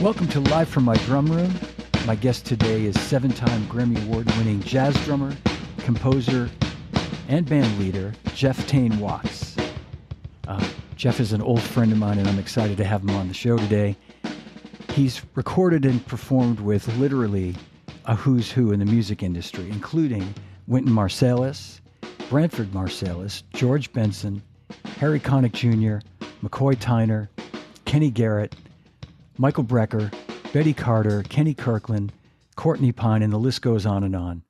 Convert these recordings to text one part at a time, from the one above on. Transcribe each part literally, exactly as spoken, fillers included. Welcome to Live from My Drum Room. My guest today is seven-time Grammy Award-winning jazz drummer, composer, and band leader, Jeff Tain Watts. Uh, Jeff is an old friend of mine, and I'm excited to have him on the show today. He's recorded and performed with literally a who's who in the music industry, including Wynton Marsalis, Branford Marsalis, George Benson, Harry Connick Junior, McCoy Tyner, Kenny Garrett, Michael Brecker, Betty Carter, Kenny Kirkland, Courtney Pine, and the list goes on and on.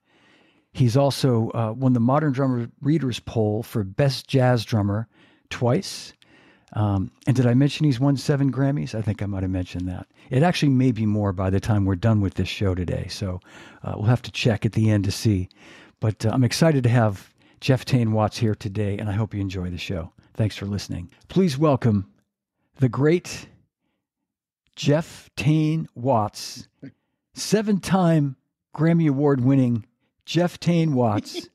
He's also uh, won the Modern Drummer Readers Poll for Best Jazz Drummer twice. Um, and did I mention he's won seven Grammys? I think I might have mentioned that. It actually may be more by the time we're done with this show today, so uh, we'll have to check at the end to see. But uh, I'm excited to have Jeff Tain Watts here today, and I hope you enjoy the show. Thanks for listening. Please welcome the great Jeff Tain Watts, seven-time Grammy Award-winning Jeff Tain Watts.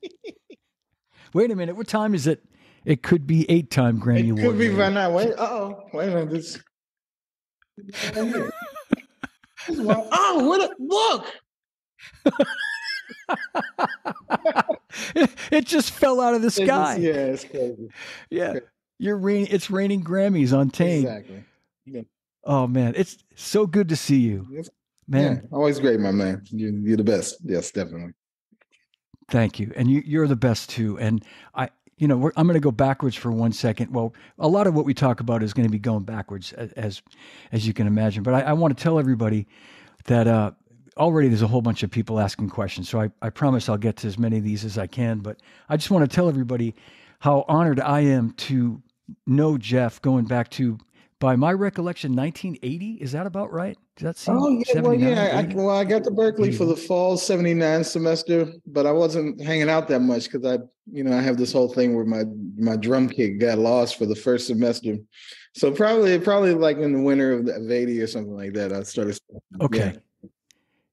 Wait a minute, what time is it? It could be eight-time Grammy Award. It could be right now. Wait, uh-oh, wait a minute. This, oh, what a look! it, it just fell out of the sky. It is, yeah, it's crazy. Yeah, it's crazy. You're rain, it's raining Grammys on Tain. Exactly. Yeah. Oh man, it's so good to see you, man. Yeah, always great, my man. You're, you're the best. Yes, definitely. Thank you, and you, you're the best too. And I, you know, we're, I'm going to go backwards for one second. Well, a lot of what we talk about is going to be going backwards, as as you can imagine. But I, I want to tell everybody that. Uh, Already there's a whole bunch of people asking questions, so I, I promise I'll get to as many of these as I can, but I just want to tell everybody how honored I am to know Jeff going back to, by my recollection, nineteen eighty. Is that about right? Does that seem? Oh, yeah, well, yeah. I, well, I got to Berklee yeah. for the fall seventy-nine semester, but I wasn't hanging out that much because I, you know, I have this whole thing where my my drum kit got lost for the first semester. So probably, probably like in the winter of, the, of eighty or something like that, I started. Okay. Yeah.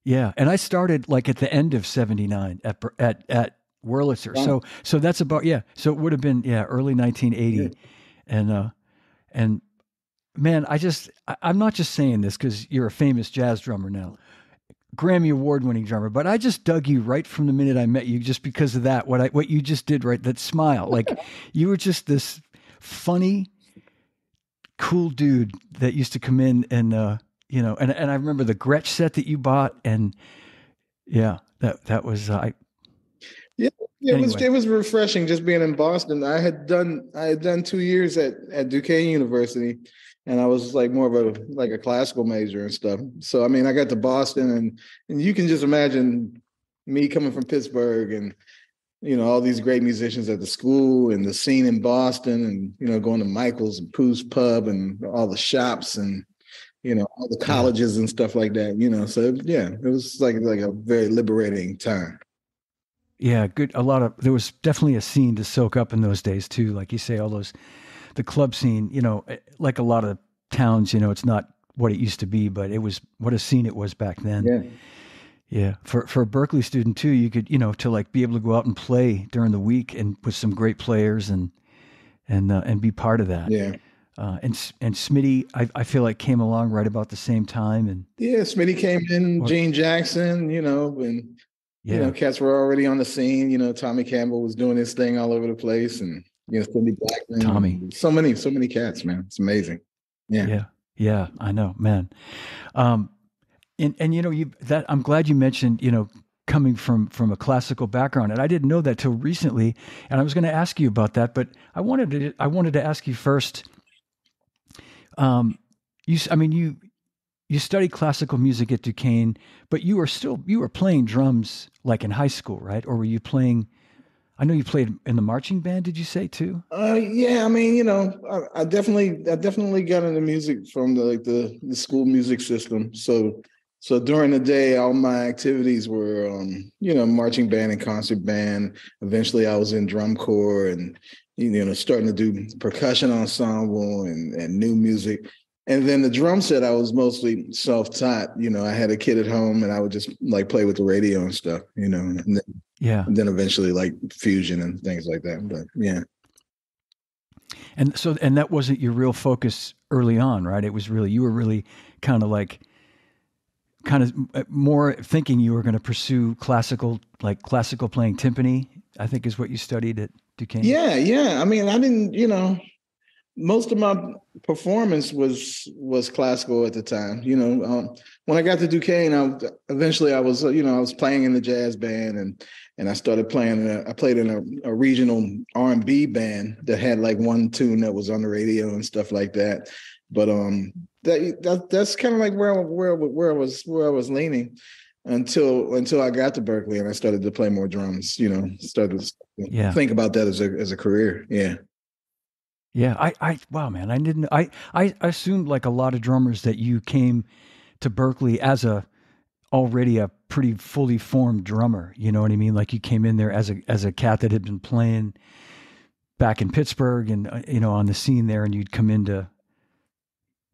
Yeah, and I started like at the end of seventy-nine at at at Wurlitzer. Wow. So so that's about yeah. So it would have been yeah early nineteen eighty, yeah. and uh, and man, I just I, I'm not just saying this because you're a famous jazz drummer now, Grammy Award winning drummer, but I just dug you right from the minute I met you just because of that what I what you just did right that smile like you were just this funny, cool dude that used to come in and. Uh, You know, and, and I remember the Gretsch set that you bought, and yeah, that that was uh, I. Yeah, yeah anyway. it was it was refreshing just being in Boston. I had done I had done two years at at Duquesne University, and I was like more of a like a classical major and stuff. So I mean, I got to Boston, and and you can just imagine me coming from Pittsburgh, and you know all these great musicians at the school, and the scene in Boston, and you know going to Michael's and Pooh's Pub, and all the shops, and. You know, all the colleges and stuff like that, you know, so yeah, it was like, like a very liberating time. Yeah. Good. A lot of, there was definitely a scene to soak up in those days too. Like you say, all those, the club scene, you know, like a lot of towns, you know, it's not what it used to be, but it was what a scene it was back then. Yeah. Yeah. For, for a Berklee student too, you could, you know, to like be able to go out and play during the week and with some great players and, and, uh, and be part of that. Yeah. Uh, and and Smitty, I, I feel like came along right about the same time, and yeah, Smitty came in, or, Gene Jackson, you know, and yeah. you know, cats were already on the scene. You know, Tommy Campbell was doing his thing all over the place, and you know, Cindy Blackman, Tommy, so many, so many cats, man, it's amazing. Yeah, yeah, yeah, I know, man. Um, and and you know, you that I'm glad you mentioned, you know, coming from from a classical background, and I didn't know that till recently, and I was going to ask you about that, but I wanted to I wanted to ask you first. Um, you, I mean, you, you studied classical music at Duquesne, but you were still, you were playing drums like in high school, right? Or were you playing, I know you played in the marching band, did you say too? Uh, yeah. I mean, you know, I, I definitely, I definitely got into music from the, like the, the school music system. So, so during the day, all my activities were, um, you know, marching band and concert band. Eventually I was in drum corps and, you know, starting to do percussion ensemble and, and new music. And then the drum set, I was mostly self-taught. You know, I had a kid at home and I would just like play with the radio and stuff, you know, and then, yeah. and then eventually like fusion and things like that. But yeah. And so, and that wasn't your real focus early on, right? It was really, you were really kind of like kind of more thinking you were going to pursue classical, like classical playing timpani, I think is what you studied at Duquesne. Yeah, yeah. I mean, I didn't, you know, most of my performance was was classical at the time. You know, um, when I got to Duquesne, I eventually I was, you know, I was playing in the jazz band, and and I started playing. In a, I played in a, a regional R and B band that had like one tune that was on the radio and stuff like that. But um, that, that that's kind of like where where where I was where I was leaning until until I got to Berklee and I started to play more drums. You know, started to yeah. think about that as a as a career. Yeah. Yeah, I, I, wow, man, I didn't, I, I assumed like a lot of drummers that you came to Berklee as a, already a pretty fully formed drummer, you know what I mean? Like you came in there as a, as a cat that had been playing back in Pittsburgh and, you know, on the scene there, and you'd come into,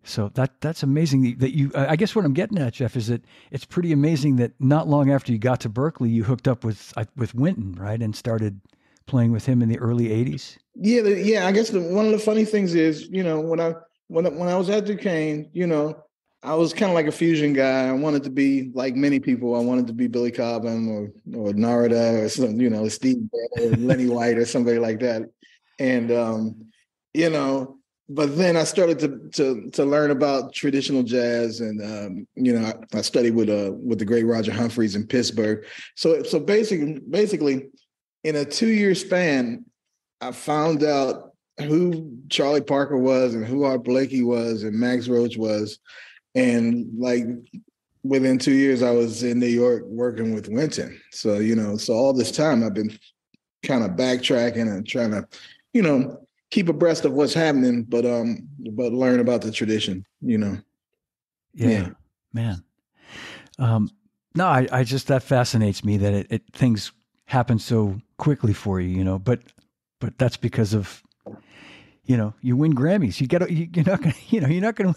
so that, that's amazing that you, I guess what I'm getting at, Jeff, is that it's pretty amazing that not long after you got to Berklee, you hooked up with, with Wynton, right? And started playing with him in the early eighties. Yeah, yeah. I guess the, one of the funny things is, you know, when I when when I was at Duquesne, you know, I was kind of like a fusion guy. I wanted to be like many people. I wanted to be Billy Cobham or or Narada or some, you know, Steve Gadd or Lenny White or somebody like that. And um, you know, but then I started to to to learn about traditional jazz, and um, you know, I, I studied with uh with the great Roger Humphreys in Pittsburgh. So so basically basically in a two year span, I found out who Charlie Parker was and who Art Blakey was and Max Roach was. And like within two years, I was in New York working with Wynton. So, you know, so all this time I've been kind of backtracking and trying to, you know, keep abreast of what's happening, but, um, but learn about the tradition, you know? Yeah, yeah. Man. Um, no, I, I just, that fascinates me that it, it things happen so quickly for you, you know, but But that's because of, you know, you win Grammys. You get, you, you're not gonna, you know, you're not gonna.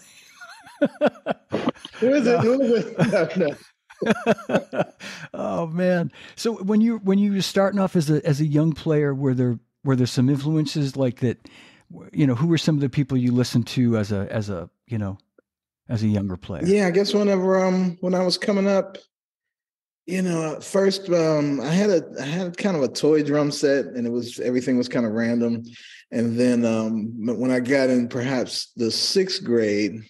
Who is it? Who is it? No, no. Oh man! So when you when you were starting off as a as a young player, were there were there some influences like that? You know, who were some of the people you listened to as a as a you know, as a younger player? Yeah, I guess whenever um when I was coming up. You know, first um, I had a I had kind of a toy drum set, and it was everything was kind of random. And then um, when I got in, perhaps the sixth grade,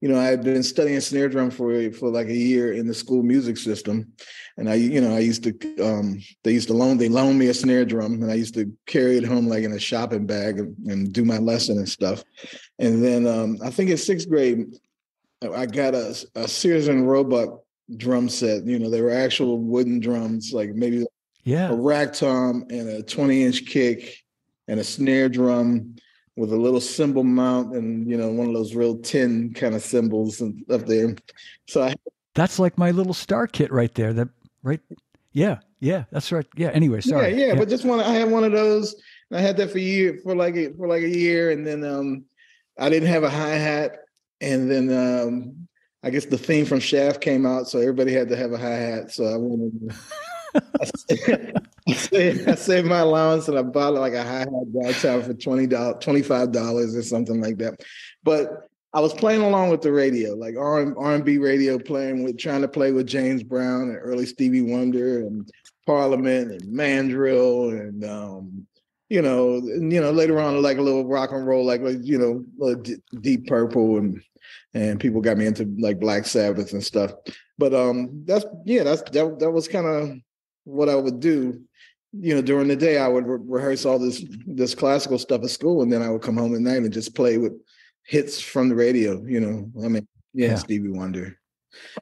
you know, I had been studying snare drum for for like a year in the school music system, and I, you know, I used to um, they used to loan they loaned me a snare drum, and I used to carry it home like in a shopping bag and, and do my lesson and stuff. And then um, I think in sixth grade, I got a, a Sears and Roebuck drum set. You know, they were actual wooden drums, like maybe yeah. a rack tom and a twenty inch kick and a snare drum with a little cymbal mount and, you know, one of those real tin kind of cymbals and up there. So I, that's like my little star kit right there. That right. Yeah. Yeah. That's right. Yeah. Anyway, sorry. Yeah. Yeah. yeah. But just one, I had one of those and I had that for year for like, a, for like a year. And then um, I didn't have a hi-hat. And then, um, I guess the theme from Shaft came out, so everybody had to have a hi-hat. So I wanted to, I, saved, I saved my allowance and I bought like a hi-hat downtown for twenty dollars, twenty-five dollars or something like that. But I was playing along with the radio, like R and B radio, playing with, trying to play with James Brown and early Stevie Wonder and Parliament and Mandrill and, um, you know, and, you know, later on, like a little rock and roll, like, like you know, little D- Deep Purple and, and people got me into like Black Sabbath and stuff. But um, that's, yeah, that's, that, that was kind of what I would do. You know, during the day, I would re- rehearse all this, this classical stuff at school. And then I would come home at night and just play with hits from the radio, you know, I mean, yeah, yeah. Stevie Wonder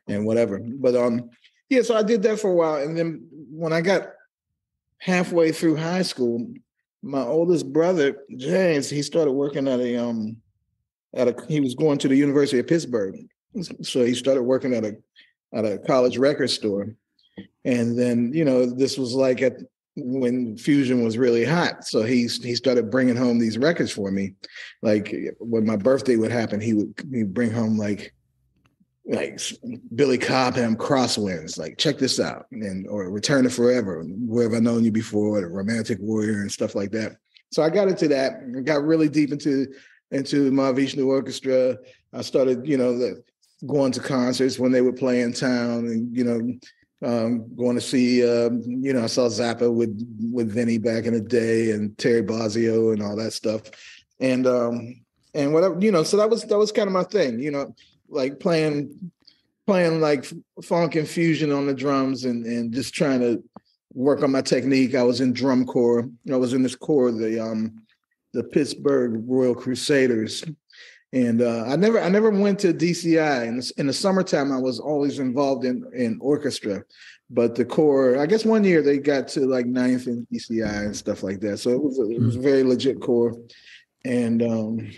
and whatever. But um, yeah, so I did that for a while. And then when I got halfway through high school, my oldest brother, James, he started working at a, um, At a, he was going to the University of Pittsburgh, so he started working at a at a college record store, and then you know this was like at when fusion was really hot. So he he started bringing home these records for me. Like when my birthday would happen, he would he'd bring home like like Billy Cobham Crosswinds, like check this out, and or Return to Forever, Where Have I Known You Before, The Romantic Warrior, and stuff like that. So I got into that, and got really deep into. into Mahavishnu Orchestra. I started, you know, the, going to concerts when they would play in town, and, you know, um, going to see, um, you know, I saw Zappa with, with Vinnie back in the day, and Terry Bozzio and all that stuff. And, um, and whatever, you know, so that was, that was kind of my thing, you know, like playing, playing like funk and fusion on the drums, and, and just trying to work on my technique. I was in drum corps. I was in this corps, the, um, the Pittsburgh Royal Crusaders. And uh, I never, I never went to D C I. In the, in the summertime, I was always involved in, in orchestra, but the corps. I guess one year they got to like ninth in D C I and stuff like that. So it was, a, it was a very legit corps. And um,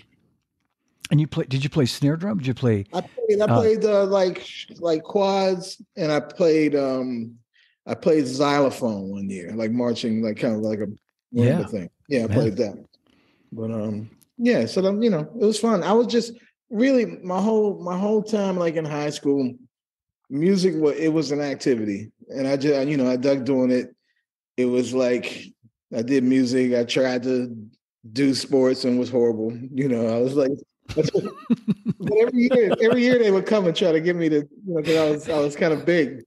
and you play? Did you play snare drum? Did you play? I played, I played uh, uh, like like quads, and I played um, I played xylophone one year, like marching, like kind of like a yeah thing. Yeah, I Man. played that. But um. Yeah, so then, you know, it was fun. I was just really my whole my whole time, like in high school, music was it was an activity, and I just you know I dug doing it. It was like I did music. I tried to do sports and was horrible. You know, I was like, but every year, every year they would come and try to get me to, you know, because I was I was kind of big.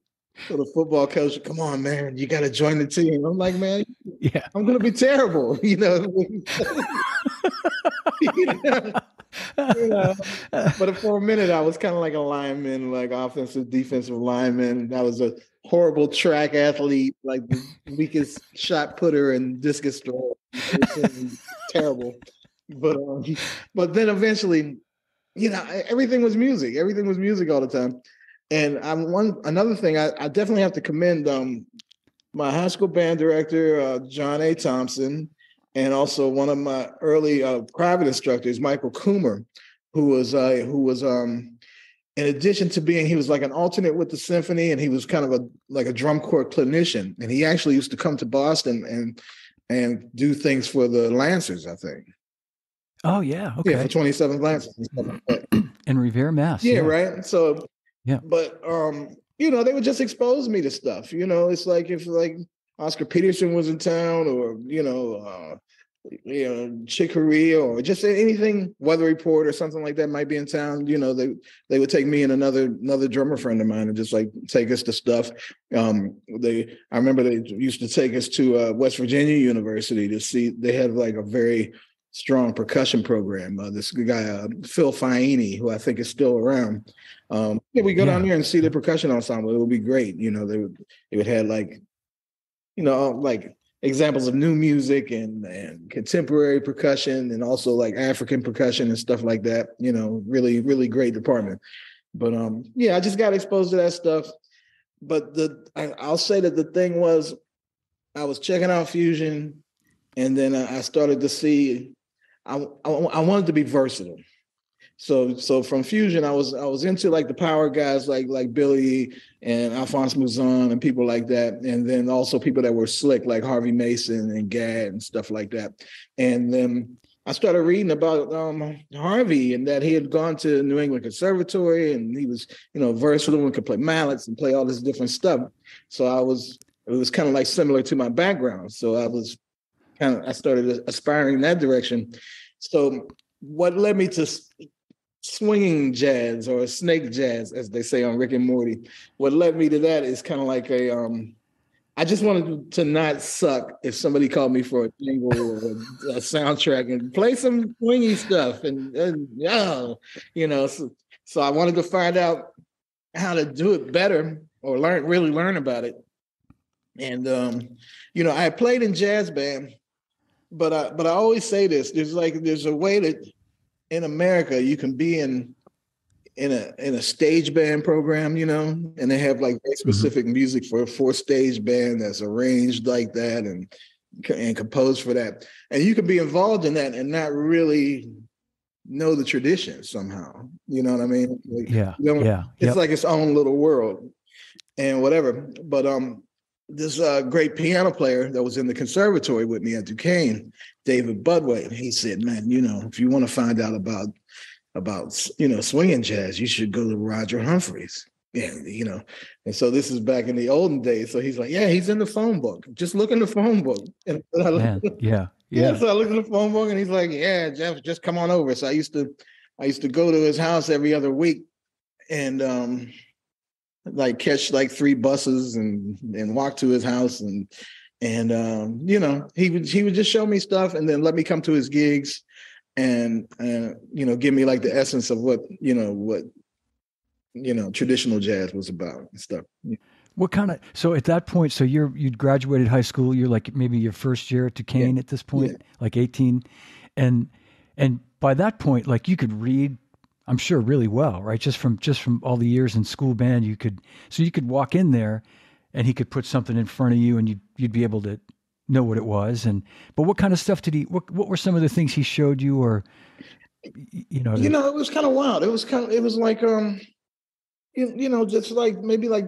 So the football coach would, come on, man, you got to join the team. I'm like, man, yeah, I'm gonna be terrible. You know. you know, you know. But for a minute, I was kind of like a lineman, like offensive, defensive lineman. I was a horrible track athlete, like the weakest shot putter and discus thrower. Terrible. But um, but then eventually, you know, everything was music. Everything was music all the time. And I'm one another thing. I, I definitely have to commend um my high school band director, uh, John A. Thompson. And also one of my early uh, private instructors, Michael Coomer, who was uh, who was um, in addition to being he was like an alternate with the symphony, and he was kind of a like a drum corps clinician. And he actually used to come to Boston and and do things for the Lancers, I think. Oh yeah, okay. Yeah, for twenty-seventh Lancers in Revere, Mass. Yeah, yeah, right. So yeah, but um, you know, they would just expose me to stuff. You know, it's like if like. Oscar Peterson was in town, or, you know, uh, you know, Chick Corea, or just anything, Weather Report or something like that might be in town. You know, they they would take me and another another drummer friend of mine and just like take us to stuff. Um, they I remember they used to take us to uh, West Virginia University to see. They had like a very strong percussion program. Uh, this guy, uh, Phil Faini, who I think is still around. Um, yeah, we go yeah. down there and see the percussion ensemble. It would be great. You know, they would they would have like. You know, like examples of new music and, and contemporary percussion, and also like African percussion and stuff like that. You know, really, really great department. But um, yeah, I just got exposed to that stuff. But the I, I'll say that the thing was, I was checking out fusion, and then I, I started to see, I, I I wanted to be versatile. So so from fusion, I was I was into like the power guys like like Billy and Alphonse Mouzon and people like that, and then also people that were slick like Harvey Mason and Gadd and stuff like that. And then I started reading about um, Harvey, and that he had gone to New England Conservatory, and he was, you know, versatile and could play mallets and play all this different stuff. So I was it was kind of like similar to my background. So I was kind of I started aspiring in that direction. So what led me to swinging jazz, or snake jazz, as they say on Rick and Morty. What led me to that is kind of like a, um, I just wanted to not suck if somebody called me for a jingle or a, a soundtrack and play some swingy stuff. And, and oh, you know, so, so I wanted to find out how to do it better, or learn, really learn about it. And, um, you know, I played in jazz band, but I, but I always say this, there's like, there's a way that, in America, you can be in in a in a stage band program, you know, and they have like very specific mm-hmm. music for for stage band that's arranged like that and and composed for that, and you can be involved in that and not really know the tradition somehow. You know what I mean? Like, yeah, you know, yeah. It's yep. like its own little world and whatever. But um, this uh, great piano player that was in the conservatory with me at Duquesne, David Budway, he said, man, you know, if you want to find out about, about, you know, swinging jazz, you should go to Roger Humphreys. And, you know, and so this is back in the olden days. So he's like, yeah, he's in the phone book. Just look in the phone book. And I looked, man, yeah, yeah. Yeah. So I looked in the phone book and he's like, yeah, Jeff, just come on over. So I used to, I used to go to his house every other week and um, like catch like three buses and and walk to his house, and and um, you know, he would he would just show me stuff and then let me come to his gigs, and uh, you know, give me like the essence of what you know what you know traditional jazz was about and stuff. What kind of, so at that point, so you're, you'd graduated high school, you're like maybe your first year at Duquesne, yeah, at this point, yeah, like eighteen. And, and by that point, like you could read, I'm sure really well, right? Just from, just from all the years in school band, you could, so you could walk in there and he could put something in front of you and you'd, you'd be able to know what it was. And, but what kind of stuff did he, what, what were some of the things he showed you, or, you know, you know, it was kind of wild. It was kind of, it was like, um, You, you know, just like maybe like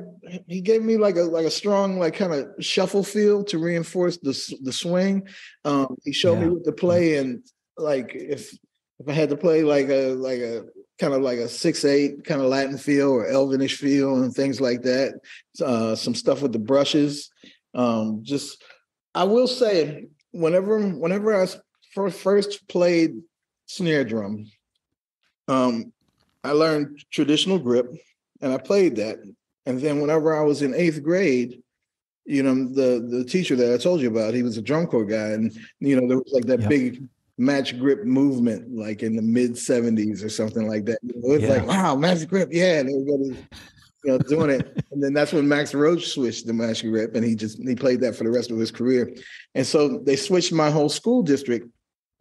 he gave me like a like a strong like kind of shuffle feel to reinforce the the swing. Um, he showed yeah. me what to play, and like if if I had to play like a like a kind of like a six eight kind of Latin feel or Elvinish feel and things like that. Uh, some stuff with the brushes. Um, just I will say, whenever whenever I first first played snare drum, um, I learned traditional grip. And I played that. And then whenever I was in eighth grade, you know, the, the teacher that I told you about, he was a drum corps guy. And, you know, there was like that yep. big match grip movement, like in the mid seventies or something like that. It was yeah. like, wow, match grip. Yeah. And everybody, you know, doing it. And then that's when Max Roach switched to match grip. And he just, he played that for the rest of his career. And so they switched my whole school district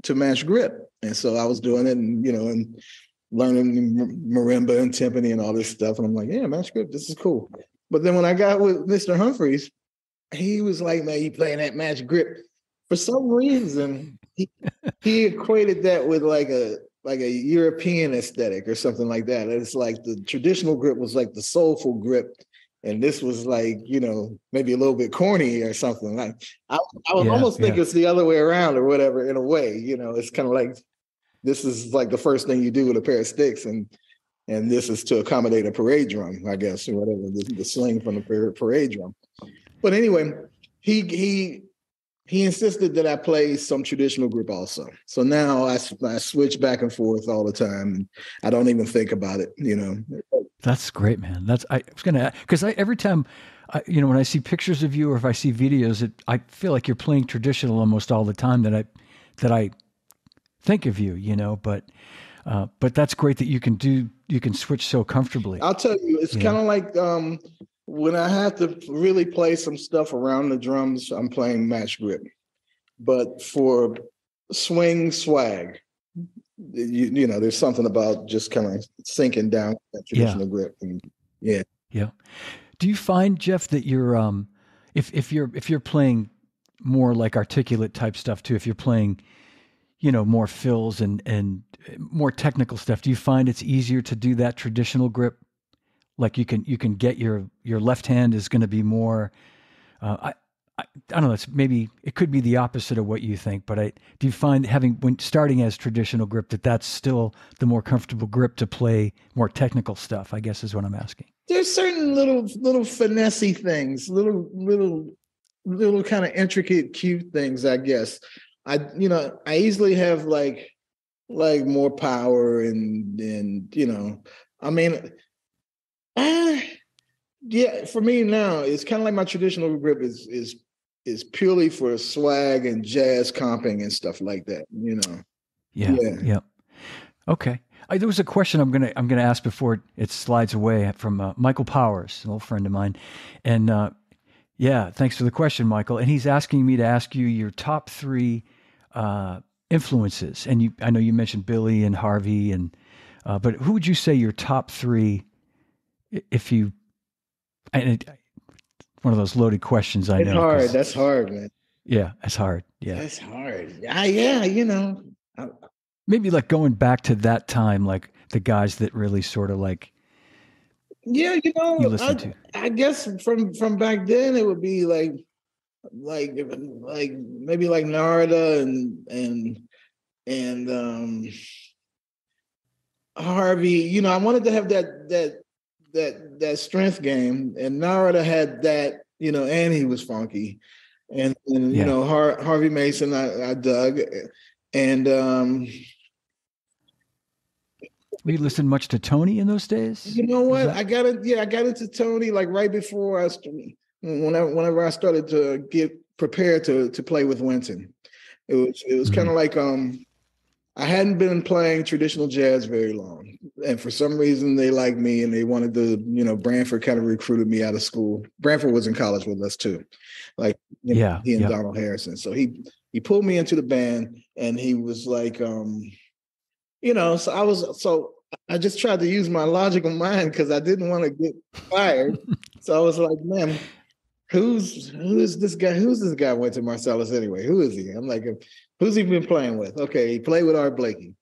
to match grip. And so I was doing it and, you know, and, learning marimba and timpani and all this stuff. And I'm like, yeah, match grip, this is cool. But then when I got with Mister Humphreys, he was like, man, you playing that match grip. For some reason, he, he equated that with like a like a European aesthetic or something like that. And it's like the traditional grip was like the soulful grip. And this was like, you know, maybe a little bit corny or something. Like I, I would yeah, almost yeah. think it's the other way around or whatever in a way. You know, it's kind of like, this is like the first thing you do with a pair of sticks, and and this is to accommodate a parade drum, I guess, or whatever, the, the sling from the parade drum. But anyway, he he he insisted that I play some traditional group also. So now I, I switch back and forth all the time, and I don't even think about it, you know. That's great, man. That's I was gonna because I every time. I, you know, when I see pictures of you or if I see videos, it, I feel like you're playing traditional almost all the time. That I that I. think of you, you know, but, uh, but that's great that you can do, you can switch so comfortably. I'll tell you, it's kind of like, um, when I have to really play some stuff around the drums, I'm playing match grip, but for swing swag, you, you know, there's something about just kind of sinking down that traditional yeah. grip. And, yeah. Yeah. Do you find, Jeff, that you're, um, if, if you're, if you're playing more like articulate type stuff too, if you're playing, you know, more fills and, and more technical stuff. Do you find it's easier to do that traditional grip? Like you can, you can get your, your left hand is going to be more, uh, I, I, I don't know. It's maybe, it could be the opposite of what you think, but I, do you find having, when starting as traditional grip, that that's still the more comfortable grip to play more technical stuff, I guess is what I'm asking. There's certain little, little finessey things, little, little, little kind of intricate, cute things, I guess. I, you know, I easily have like, like more power and, and, you know, I mean, I, yeah, for me now, it's kind of like my traditional grip is, is, is purely for swag and jazz comping and stuff like that, you know? Yeah. Yeah. yeah. Okay. I, there was a question I'm going to, I'm going to ask before it slides away from uh, Michael Powers, an old friend of mine. And, uh, yeah, thanks for the question, Michael. And he's asking me to ask you your top three uh, influences. And you, I know you mentioned Billy and Harvey, and uh, but who would you say your top three? If you, and it, one of those loaded questions, I it's know. Hard. That's hard, man. Yeah, that's hard. Yeah, that's hard. I, yeah, you know, I, maybe like going back to that time, like the guys that really sort of like. Yeah, you know, you I, to. I guess from, from back then it would be like, like, like maybe like Narada and and and um, Harvey. You know, I wanted to have that that that that strength game, and Narada had that. You know, and he was funky, and, and yeah. you know, Har, Harvey Mason I, I dug, and um, We listened much to Tony in those days. You know what? I got it. Yeah, I got into Tony like right before I, whenever, whenever I started to get prepared to to play with Wynton. It was it was mm-hmm. kind of like um, I hadn't been playing traditional jazz very long, and for some reason they liked me and they wanted to, you know, Branford kind of recruited me out of school. Branford was in college with us too, like you yeah, know, he and yeah. Donald Harrison. So he he pulled me into the band, and he was like, um, you know, so I was so. I just tried to use my logical mind because I didn't want to get fired. So I was like, man, who's who's this guy? Who's this guy Wynton Marsalis anyway? Who is he? I'm like, who's he been playing with? Okay, he played with Art Blakey.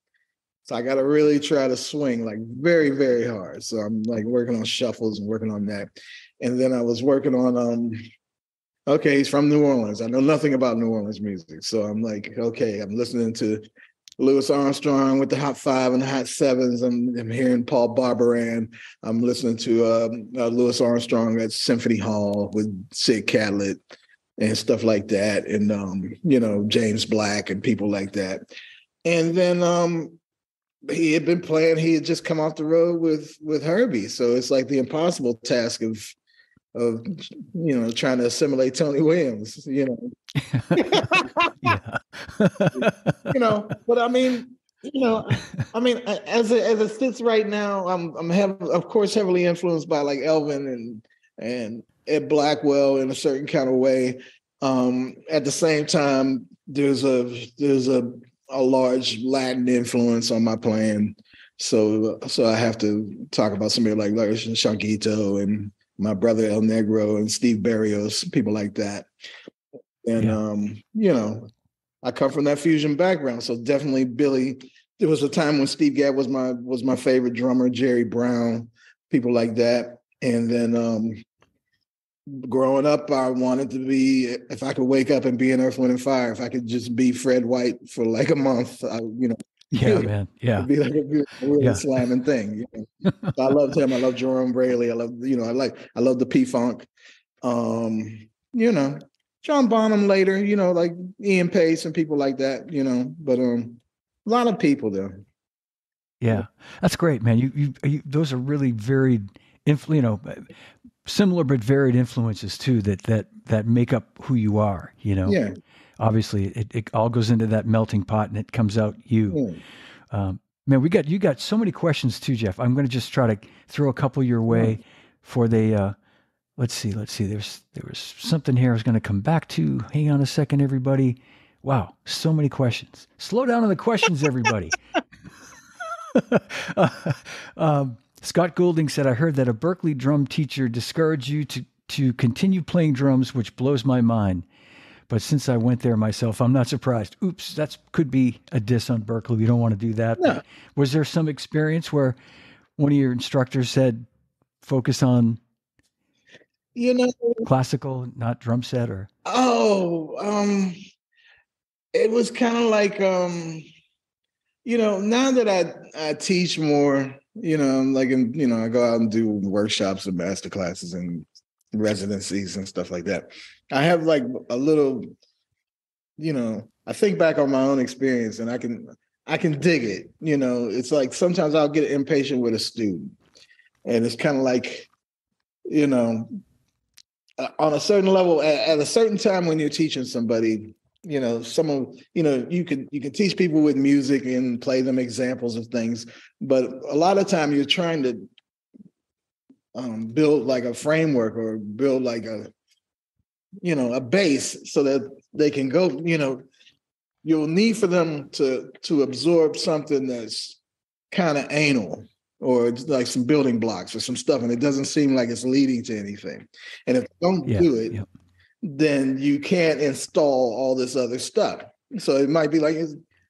So I got to really try to swing like very, very hard. So I'm like working on shuffles and working on that. And then I was working on, um, okay, he's from New Orleans. I know nothing about New Orleans music. So I'm like, okay, I'm listening to Louis Armstrong with the Hot Five and the Hot Sevens. I'm, I'm hearing Paul Barbaran. I'm listening to uh, uh, Louis Armstrong at Symphony Hall with Sid Catlett and stuff like that. And, um, you know, James Black and people like that. And then um, he had been playing, he had just come off the road with, with Herbie. So it's like the impossible task of, of, you know, trying to assimilate Tony Williams, you know. You know, but I mean, you know, I mean, as it, as it sits right now, I'm I'm hev- of course heavily influenced by like Elvin and and Ed Blackwell in a certain kind of way. Um, at the same time, there's a there's a a large Latin influence on my playing, so so I have to talk about somebody like like Shanquito and my brother El Negro and Steve Berrios, people like that. And, yeah. um, you know, I come from that fusion background. So definitely Billy, there was a time when Steve Gadd was my, was my favorite drummer, Jerry Brown, people like that. And then um, growing up, I wanted to be, if I could wake up and be in Earth, Wind and Fire, if I could just be Fred White for like a month, I, you know, Yeah, yeah, man. Yeah. It'd be like a really yeah. slamming thing. You know? So I loved him. I love Jerome Braley. I love, you know, I like, I love the P-Funk. Um, you know, John Bonham later, you know, like Ian Pace and people like that, you know, but um, a lot of people though. Yeah. That's great, man. You, you, you those are really varied, influ- you know, similar but varied influences too that, that, that make up who you are, you know? Yeah. Obviously, it, it all goes into that melting pot, and it comes out you. Mm. Um, man, we got you got so many questions too, Jeff. I'm going to just try to throw a couple your way mm. for the. Uh, let's see, let's see. There's there was something here I was going to come back to. Hang on a second, everybody. Wow, so many questions. Slow down on the questions, everybody. uh, um, Scott Goulding said, "I heard that a Berklee drum teacher discouraged you to to continue playing drums, which blows my mind. But since I went there myself, I'm not surprised." Oops, that could be a diss on Berklee. We don't want to do that. No. Was there some experience where one of your instructors said, focus on you know, classical, not drum set? Or Oh, um, it was kind of like, um, you know, now that I, I teach more, you know, like, in, you know, I go out and do workshops and master classes and residencies and stuff like that. I have like a little, you know, I think back on my own experience and I can, I can dig it. You know, it's like, sometimes I'll get impatient with a student and it's kind of like, you know, on a certain level at, at a certain time when you're teaching somebody, you know, someone, you know, you can, you can teach people with music and play them examples of things, but a lot of time you're trying to um, build like a framework or build like a, you know, a base so that they can go, you know, you'll need for them to to absorb something that's kind of anal or like some building blocks or some stuff. And it doesn't seem like it's leading to anything. And if you don't yeah, do it, yeah. then you can't install all this other stuff. So it might be like,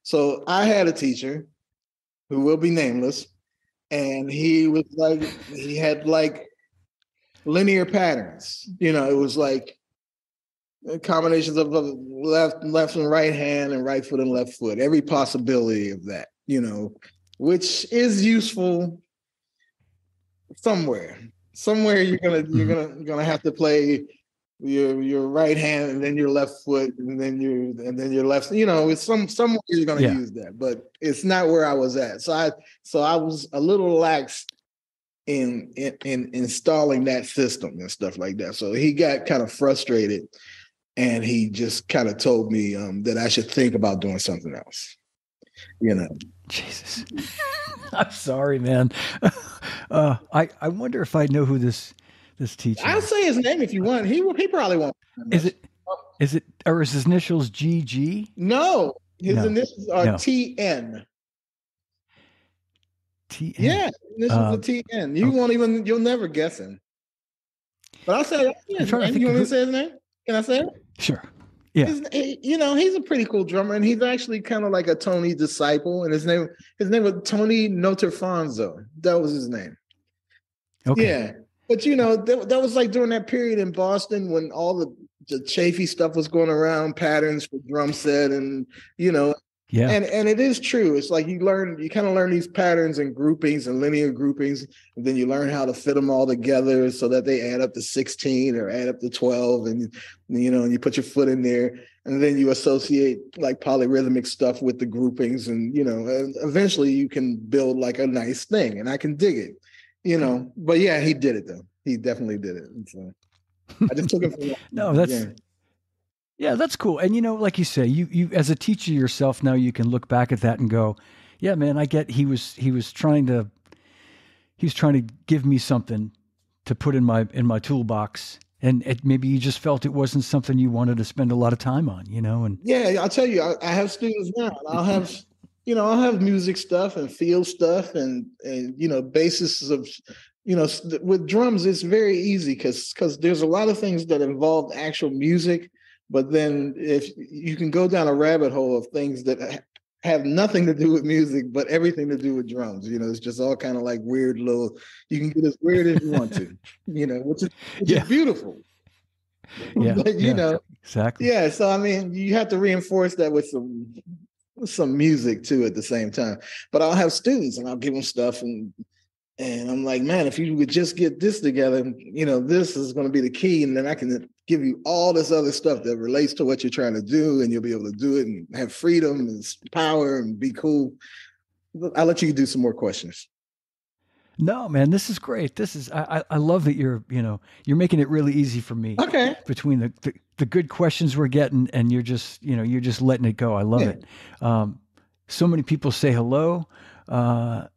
so I had a teacher who will be nameless and he was like, he had like linear patterns. You know, it was like, combinations of left, left and right hand and right foot and left foot, every possibility of that, you know, which is useful somewhere, somewhere you're going to, you're going to, going to have to play your your right hand and then your left foot and then you and then your left, you know, it's some some way you're gonna yeah. use that, but it's not where I was at. So I so I was a little lax in in, in installing that system and stuff like that. So he got kind of frustrated and he just kind of told me um, that I should think about doing something else. You know, Jesus, I'm sorry, man. Uh, I I wonder if I know who this this teacher. I'll is. say his name if you want. He he probably won't. Is it is it or is his initials G G? No, his no. initials are no. T N. T N. Yeah, initials uh, are T N. You okay. won't even. You'll never guess him. But I'll say. You want me to say his name? Can I say it? Sure. Yeah, he, you know, he's a pretty cool drummer, and he's actually kind of like a Tony disciple. And his name, his name was Tony Notarfonso. That was his name. Okay. Yeah, but you know, that, that was like during that period in Boston when all the, the chafy stuff was going around, patterns for drum set, and you know, yeah. And and it is true. It's like you learn, you kind of learn these patterns and groupings and linear groupings, and then you learn how to fit them all together so that they add up to sixteen or add up to twelve, and you know, and you put your foot in there, and then you associate like polyrhythmic stuff with the groupings, and you know, and eventually you can build like a nice thing, and I can dig it, you know. But yeah, he did it though. He definitely did it. And so I just took it from no, that's. Yeah. Yeah, that's cool. And, you know, like you say, you, you as a teacher yourself now, you can look back at that and go, yeah, man, I get he was he was trying to he was trying to give me something to put in my in my toolbox. And it, maybe you just felt it wasn't something you wanted to spend a lot of time on, you know. And yeah, I'll tell you, I, I have students now. I'll have, you know, I'll have music stuff and field stuff and, and you know, basis of, you know, with drums, it's very easy because because there's a lot of things that involve actual music. But then if you can go down a rabbit hole of things that have nothing to do with music, but everything to do with drums, you know, it's just all kind of like weird little, you can get as weird as you want to, you know, which is, which yeah. is beautiful. Yeah, but, you yeah, know, exactly. Yeah. So, I mean, you have to reinforce that with some, some music too at the same time, but I'll have students and I'll give them stuff and, and I'm like, man, if you would just get this together, you know, this is going to be the key. And then I can give you all this other stuff that relates to what you're trying to do. And you'll be able to do it and have freedom and power and be cool. I'll let you do some more questions. No, man, this is great. This is, I, I love that you're, you know, you're making it really easy for me. Okay. Between the, the, the good questions we're getting and you're just, you know, you're just letting it go. I love yeah. it. Um, so many people say hello. Uh,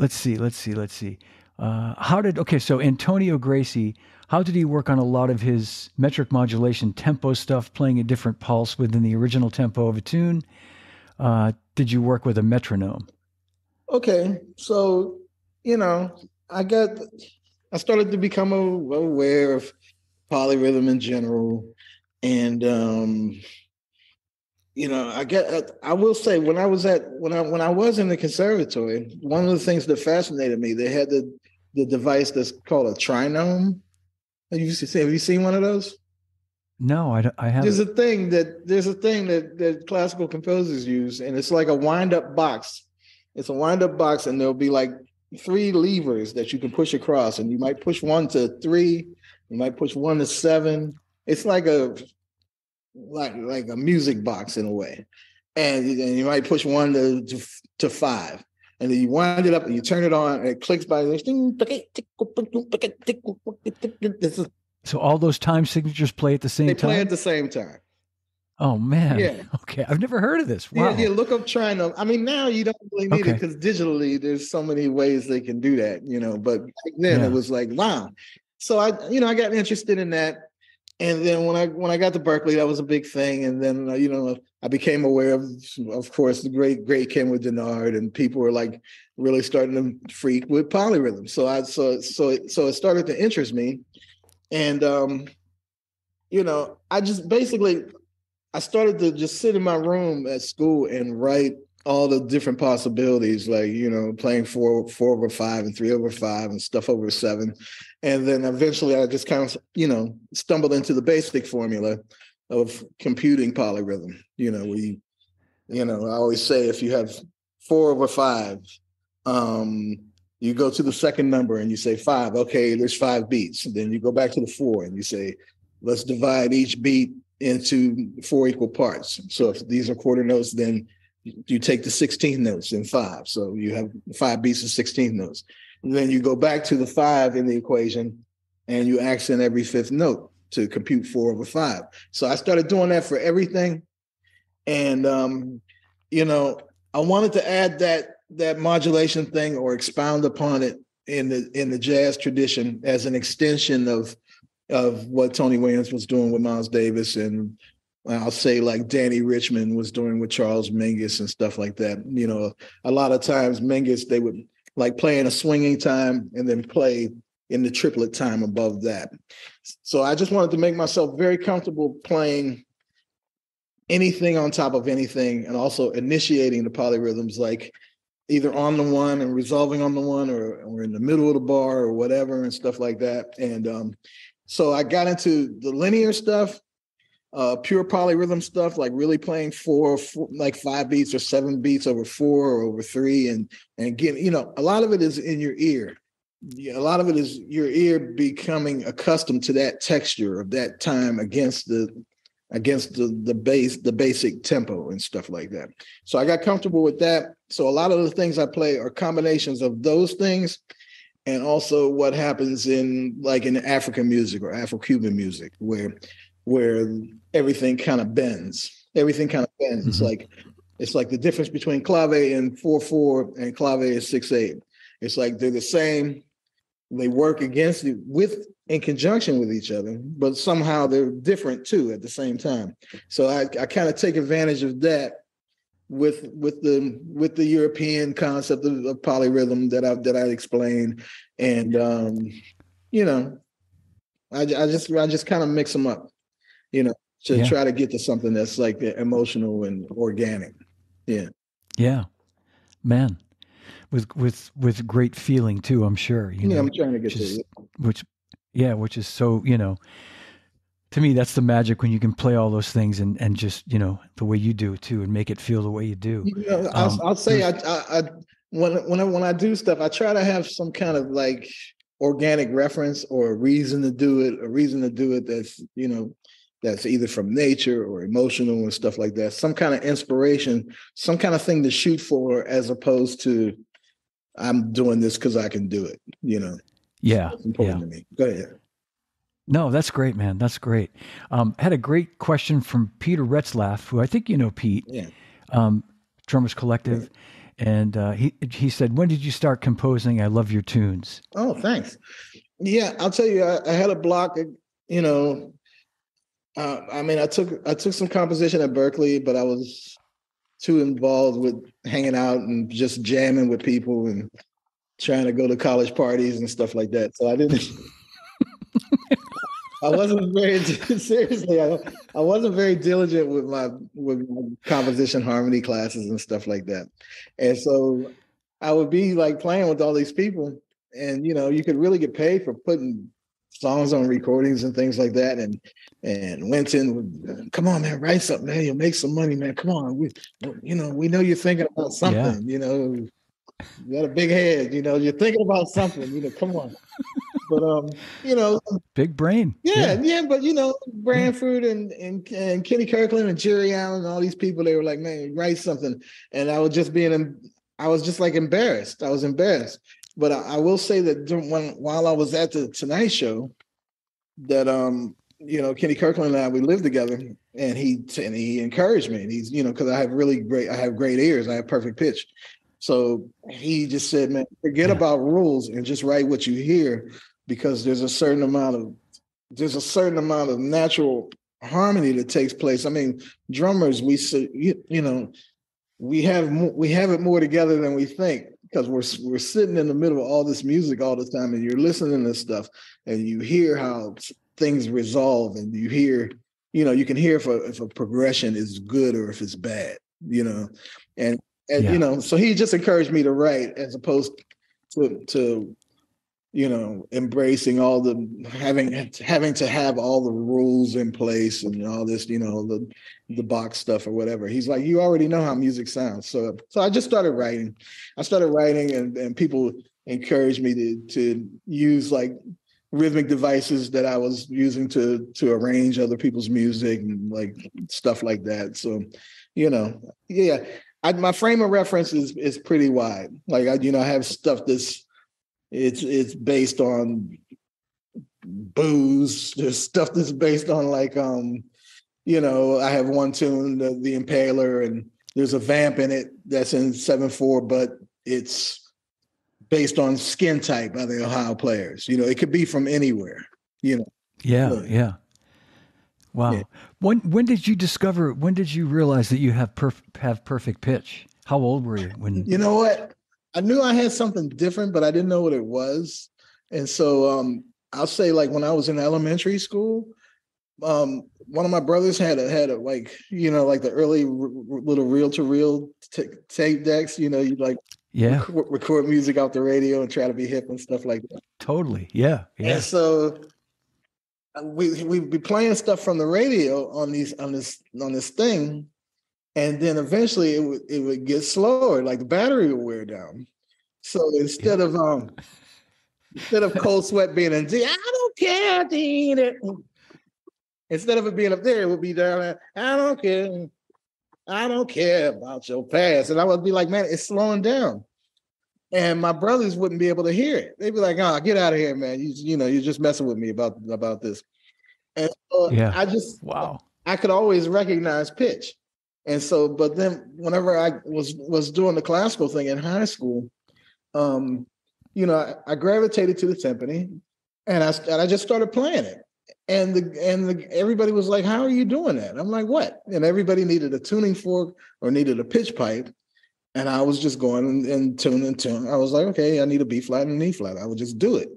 Let's see, let's see, let's see. Uh, how did, okay, so Antonio Gracie, how did he work on a lot of his metric modulation tempo stuff, playing a different pulse within the original tempo of a tune? Uh, did you work with a metronome? Okay, so, you know, I got, I started to become aware of polyrhythm in general. And, um, you know, I get. I will say when I was at when I when I was in the conservatory, one of the things that fascinated me, they had the the device that's called a trinome. Have you seen Have you seen one of those? No, I, I haven't. There's a thing that there's a thing that, that classical composers use, and it's like a wind up box. It's a wind up box, and there'll be like three levers that you can push across, and you might push one to three, you might push one to seven. It's like a like like a music box in a way, and, and you might push one to, to to five, and then you wind it up and you turn it on and it clicks by. So all those time signatures play at the same they time. They play at the same time. Oh man! Yeah. Okay, I've never heard of this. Wow. Yeah, yeah. Look up trinome. I mean, now you don't really need okay. it because digitally there's so many ways they can do that, you know. But back then yeah. it was like wow. So I, you know, I got interested in that. And then when I when I got to Berklee, that was a big thing. And then you know I became aware of, of course, the great great Kenwood Denard, and people were like really starting to freak with polyrhythm. So I so so it, so it started to interest me, and um, you know I just basically I started to just sit in my room at school and write all the different possibilities, like you know playing four four over five and three over five and stuff over seven. And then eventually I just kind of, you know, stumbled into the basic formula of computing polyrhythm. You know, we, you know, I always say if you have four over five, um, you go to the second number and you say five, okay, there's five beats. And then you go back to the four and you say let's divide each beat into four equal parts. So if these are quarter notes, then you take the sixteenth notes in five. So you have five beats of sixteenth notes. And then you go back to the five in the equation and you accent every fifth note to compute four over five. So I started doing that for everything. And, um, you know, I wanted to add that that modulation thing or expound upon it in the in the jazz tradition as an extension of of what Tony Williams was doing with Miles Davis, and I'll say like Danny Richmond was doing with Charles Mingus and stuff like that. You know, a lot of times Mingus, they would like play in a swinging time and then play in the triplet time above that. So I just wanted to make myself very comfortable playing anything on top of anything, and also initiating the polyrhythms, like either on the one and resolving on the one, or, or in the middle of the bar or whatever and stuff like that. And um, so I got into the linear stuff, uh, pure polyrhythm stuff, like really playing four, four, like five beats or seven beats over four or over three. And, and getting, you know, a lot of it is in your ear. Yeah, a lot of it is your ear becoming accustomed to that texture of that time against the against the the base, the basic tempo and stuff like that. So I got comfortable with that. So a lot of the things I play are combinations of those things, and also what happens in like in African music or Afro-Cuban music, where where everything kind of bends. Everything kind of bends. Mm-hmm. It's like it's like the difference between clave and four four and clave is six eight. It's like they're the same. They work against you with in conjunction with each other, but somehow they're different too at the same time. So I, I kind of take advantage of that with with the with the European concept of, of polyrhythm that I that I explained, and um, you know, I, I just I just kind of mix them up, you know, to yeah. try to get to something that's like emotional and organic. Yeah, yeah, man. With with with great feeling too, I'm sure. You yeah, know, I'm trying to get to is, it. Which, yeah, which is so, you know, to me that's the magic when you can play all those things and and just, you know, the way you do too, and make it feel the way you do. You know, um, I'll, I'll say I, I I when when I when I do stuff, I try to have some kind of like organic reference or a reason to do it, a reason to do it that's, you know, that's either from nature or emotional and stuff like that. Some kind of inspiration, some kind of thing to shoot for, as opposed to I'm doing this because I can do it, you know? Yeah. It's important yeah. to me. Go ahead. No, that's great, man. That's great. Um, had a great question from Peter Retzlaff, who I think you know, Pete, yeah. um, Drummers Collective. Yeah. And uh, he he said, when did you start composing I Love Your Tunes? Oh, thanks. Yeah, I'll tell you, I, I had a block, you know, uh, I mean, I took I took some composition at Berklee, but I was too involved with hanging out and just jamming with people and trying to go to college parties and stuff like that. So I didn't, I wasn't very, seriously, I, I wasn't very diligent with my, with my composition harmony classes and stuff like that. And so I would be like playing with all these people, and, you know, you could really get paid for putting songs on recordings and things like that. And, and Wynton would, come on, man, write something, man. You'll make some money, man. Come on. We, you know, we know you're thinking about something, yeah. you know, you got a big head, you know, you're thinking about something, you know, come on. But, um, you know, big brain. Yeah. Yeah. yeah but you know, Branford and, and, and Kenny Kirkland and Jerry Allen and all these people, they were like, man, write something. And I was just being, I was just like embarrassed. I was embarrassed. But I, I will say that when, while I was at the Tonight Show, that, um, you know, Kenny Kirkland and I, we lived together, and he, and he encouraged me. And he's, you know, cause I have really great, I have great ears. I have perfect pitch. So he just said, man, forget yeah. about rules and just write what you hear, because there's a certain amount of, there's a certain amount of natural harmony that takes place. I mean, drummers, we, you, you know, we have, we have it more together than we think. Because we're we're sitting in the middle of all this music all the time, and you're listening to stuff, and you hear how things resolve, and you hear, you know, you can hear if a, if a progression is good or if it's bad, you know, and and yeah. you know, so he just encouraged me to write, as opposed to to you know, embracing all the having having to have all the rules in place and all this, you know, the the box stuff or whatever. He's like, you already know how music sounds. So so I just started writing. I started writing and, and people encouraged me to to use like rhythmic devices that I was using to to arrange other people's music and like stuff like that. So, you know, yeah, I, my frame of reference is is pretty wide. Like I, you know, I have stuff that's it's it's based on booze. There's stuff that's based on like um, you know, I have one tune, the, the Impaler, and there's a vamp in it that's in seven four, but it's based on skin type by the Ohio Players. You know, it could be from anywhere, you know. Yeah, but, yeah. Wow. Yeah. When when did you discover, when did you realize that you have perf- have perfect pitch? How old were you? When? You know what? I knew I had something different, but I didn't know what it was. And so um, I'll say like when I was in elementary school, um, one of my brothers had a, had a like, you know, like the early r- little reel-to-reel t- tape decks, you know, you'd like, yeah, record music off the radio and try to be hip and stuff like that. Totally. Yeah. Yeah. And so we we'd be playing stuff from the radio on these on this on this thing, and then eventually it would it would get slower, like the battery would wear down. So instead yeah. of um instead of Cold Sweat being in D, I don't care, D, it. Instead of it being up there, it would be down there. I don't care. I don't care about your past. And I would be like, man, it's slowing down. And my brothers wouldn't be able to hear it. They'd be like, oh, get out of here, man. You, you know, you're just messing with me about, about this. And so yeah. I just, wow. I could always recognize pitch. And so, but then whenever I was, was doing the classical thing in high school, um, you know, I, I gravitated to the timpani and I, and I just started playing it. And the and the, everybody was like, how are you doing that? And I'm like, what? And everybody needed a tuning fork or needed a pitch pipe. And I was just going and, and tune and tune. I was like, okay, I need a B flat and an E flat. I would just do it.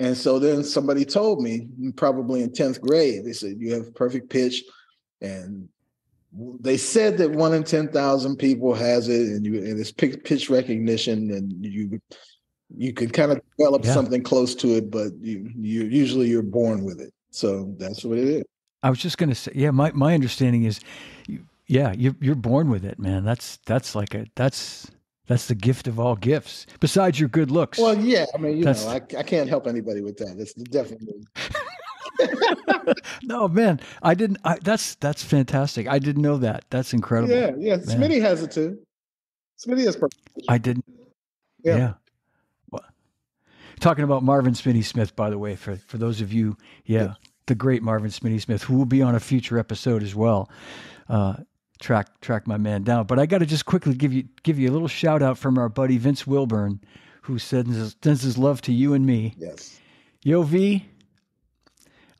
And so then somebody told me, probably in tenth grade, they said, you have perfect pitch. And they said that one in ten thousand people has it, and, you, and it's pitch recognition, and you you could kind of develop yeah. something close to it, but you, you usually you're born with it. So that's what it is. I was just going to say, yeah, my, my understanding is, yeah, you're, you're born with it, man. That's, that's like a, that's, that's the gift of all gifts besides your good looks. Well, yeah. I mean, you that's, know, I, I can't help anybody with that. It's definitely. No, man, I didn't. I, that's, that's fantastic. I didn't know that. That's incredible. Yeah. Yeah. Man. Smitty has it too. Smitty has perfect. I didn't. Yeah. yeah. Talking about Marvin Spinney Smith, by the way, for, for those of you, yeah, yeah, the great Marvin Spinney Smith, who will be on a future episode as well. Uh, track track my man down. But I got to just quickly give you give you a little shout out from our buddy Vince Wilburn, who sends, sends his love to you and me. Yes. Yo, V.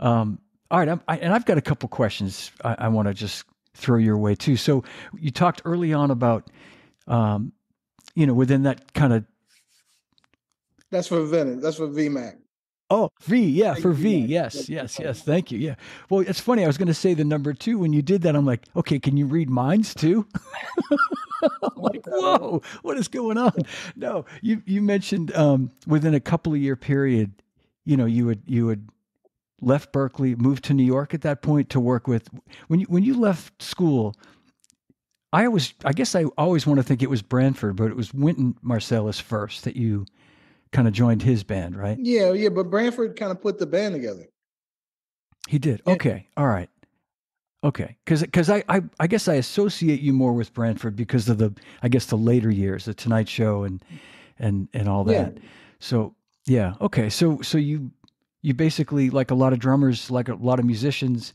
Um, all right. I'm, I, and I've got a couple questions I, I want to just throw your way, too. So you talked early on about, um, you know, within that kind of, That's for Vinny. That's for V-Mac. Oh, V. Yeah, Thank for V. V-Mac. Yes, yes, yes. Thank you. Yeah. Well, it's funny. I was going to say the number two when you did that. I'm like, okay, can you read minds too? I'm like, whoa, what is going on? No, you you mentioned um, within a couple of year period, you know, you would you would left Berklee, moved to New York at that point to work with. When you when you left school, I always I guess I always want to think it was Branford, but it was Wynton Marsalis first that you kind of joined his band, right? Yeah, yeah, but Branford kind of put the band together. He did. Okay. All right. Okay. Because because I, I I guess I associate you more with Branford because of the, I guess, the later years, the Tonight Show and and and all that. Yeah. So, yeah. Okay. So so you you basically, like a lot of drummers, like a lot of musicians,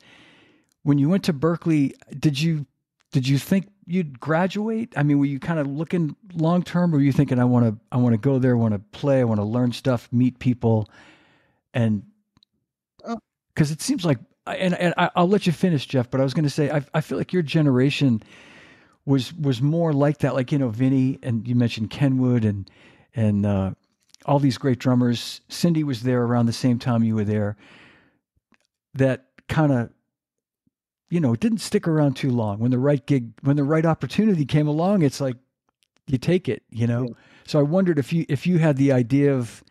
when you went to Berklee, did you did you think you'd graduate? I mean, were you kind of looking long term, or were you thinking, I want to, I want to go there, I want to play, I want to learn stuff, meet people, and because it seems like, and and I'll let you finish, Jeff. But I was going to say, I I feel like your generation was was more like that, like you know, Vinny, and you mentioned Kenwood, and and uh, all these great drummers. Cindy was there around the same time you were there. That kind of, you know, it didn't stick around too long. When the right gig, when the right opportunity came along, it's like you take it, you know? Yeah. So I wondered if you, if you had the idea of,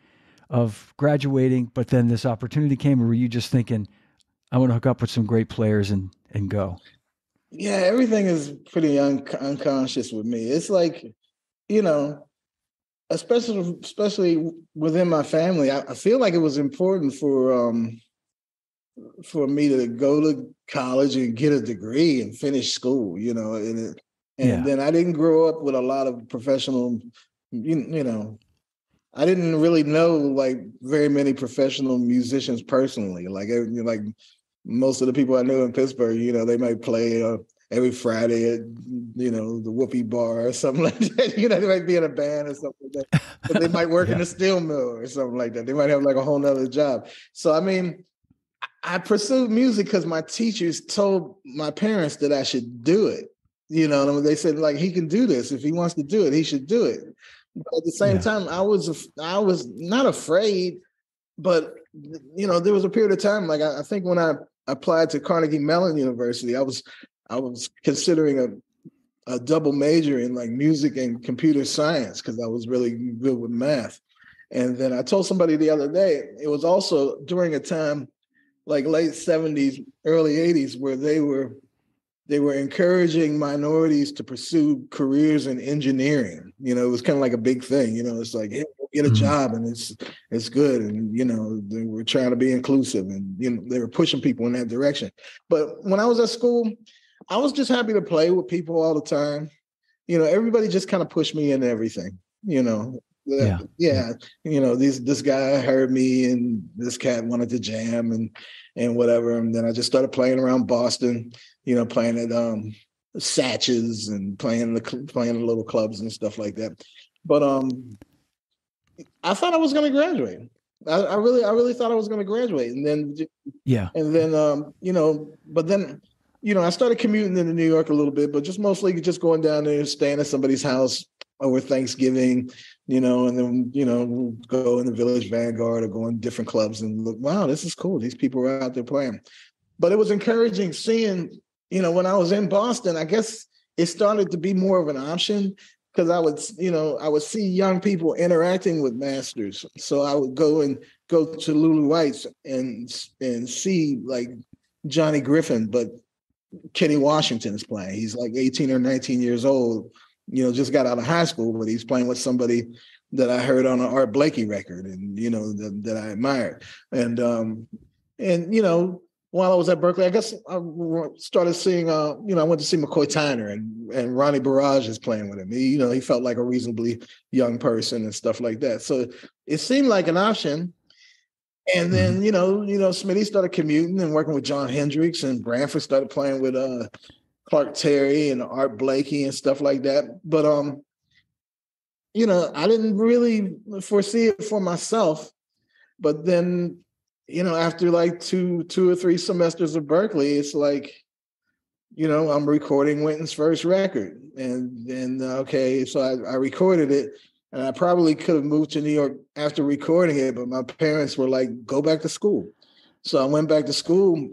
of graduating, but then this opportunity came, or were you just thinking, I want to hook up with some great players and, and go? Yeah. Everything is pretty un- unconscious with me. It's like, you know, especially especially within my family, I, I feel like it was important for um, for me to go to college and get a degree and finish school, you know. And it, and yeah. then I didn't grow up with a lot of professional, you, you know, I didn't really know like very many professional musicians personally. Like like most of the people I knew in Pittsburgh, you know, they might play uh, every Friday at, you know, the Whoopie Bar or something like that. You know, they might be in a band or something like that. But they might work yeah. in a steel mill or something like that. They might have like a whole nother job. So, I mean, I pursued music because my teachers told my parents that I should do it. You know, they said, like, he can do this. If he wants to do it, he should do it. But at the same yeah. time, I was I was not afraid, but, you know, there was a period of time, like, I, I think when I applied to Carnegie Mellon University, I was I was considering a a double major in like music and computer science because I was really good with math. And then I told somebody the other day, it was also during a time like late seventies, early eighties, where they were they were encouraging minorities to pursue careers in engineering. You know, it was kind of like a big thing. You know, it's like, hey, get a job and it's it's good. And, you know, they were trying to be inclusive and, you know, they were pushing people in that direction. But when I was at school, I was just happy to play with people all the time. You know, everybody just kind of pushed me into everything, you know. Yeah. yeah, you know, these this guy heard me and this cat wanted to jam and and whatever. And then I just started playing around Boston, you know, playing at um, Satch's and playing the playing the little clubs and stuff like that. But um, I thought I was going to graduate. I, I really, I really thought I was going to graduate. And then, yeah, and then um, you know, but then. You know, I started commuting into New York a little bit, but just mostly just going down there, staying at somebody's house over Thanksgiving, you know, and then, you know, go in the Village Vanguard or go in different clubs and look, wow, this is cool. These people are out there playing. But it was encouraging seeing, you know, when I was in Boston, I guess it started to be more of an option because I would, you know, I would see young people interacting with masters. So I would go and go to Lulu White's and and see like Johnny Griffin, but Kenny Washington is playing. He's like eighteen or nineteen years old, you know, just got out of high school, but he's playing with somebody that I heard on an Art Blakey record and, you know, that, that I admired. And, um, and, you know, while I was at Berklee, I guess I started seeing, uh, you know, I went to see McCoy Tyner and, and Ronnie Barrage is playing with him. He, you know, he felt like a reasonably young person and stuff like that. So it seemed like an option. And then, you know, you know, Smitty started commuting and working with John Hendricks, and Branford started playing with uh, Clark Terry and Art Blakey and stuff like that. But, um, you know, I didn't really foresee it for myself. But then, you know, after like two, two or three semesters of Berklee, it's like, you know, I'm recording Wynton's first record. And and uh, okay, so I, I recorded it. And I probably could have moved to New York after recording it, but my parents were like, go back to school. So I went back to school,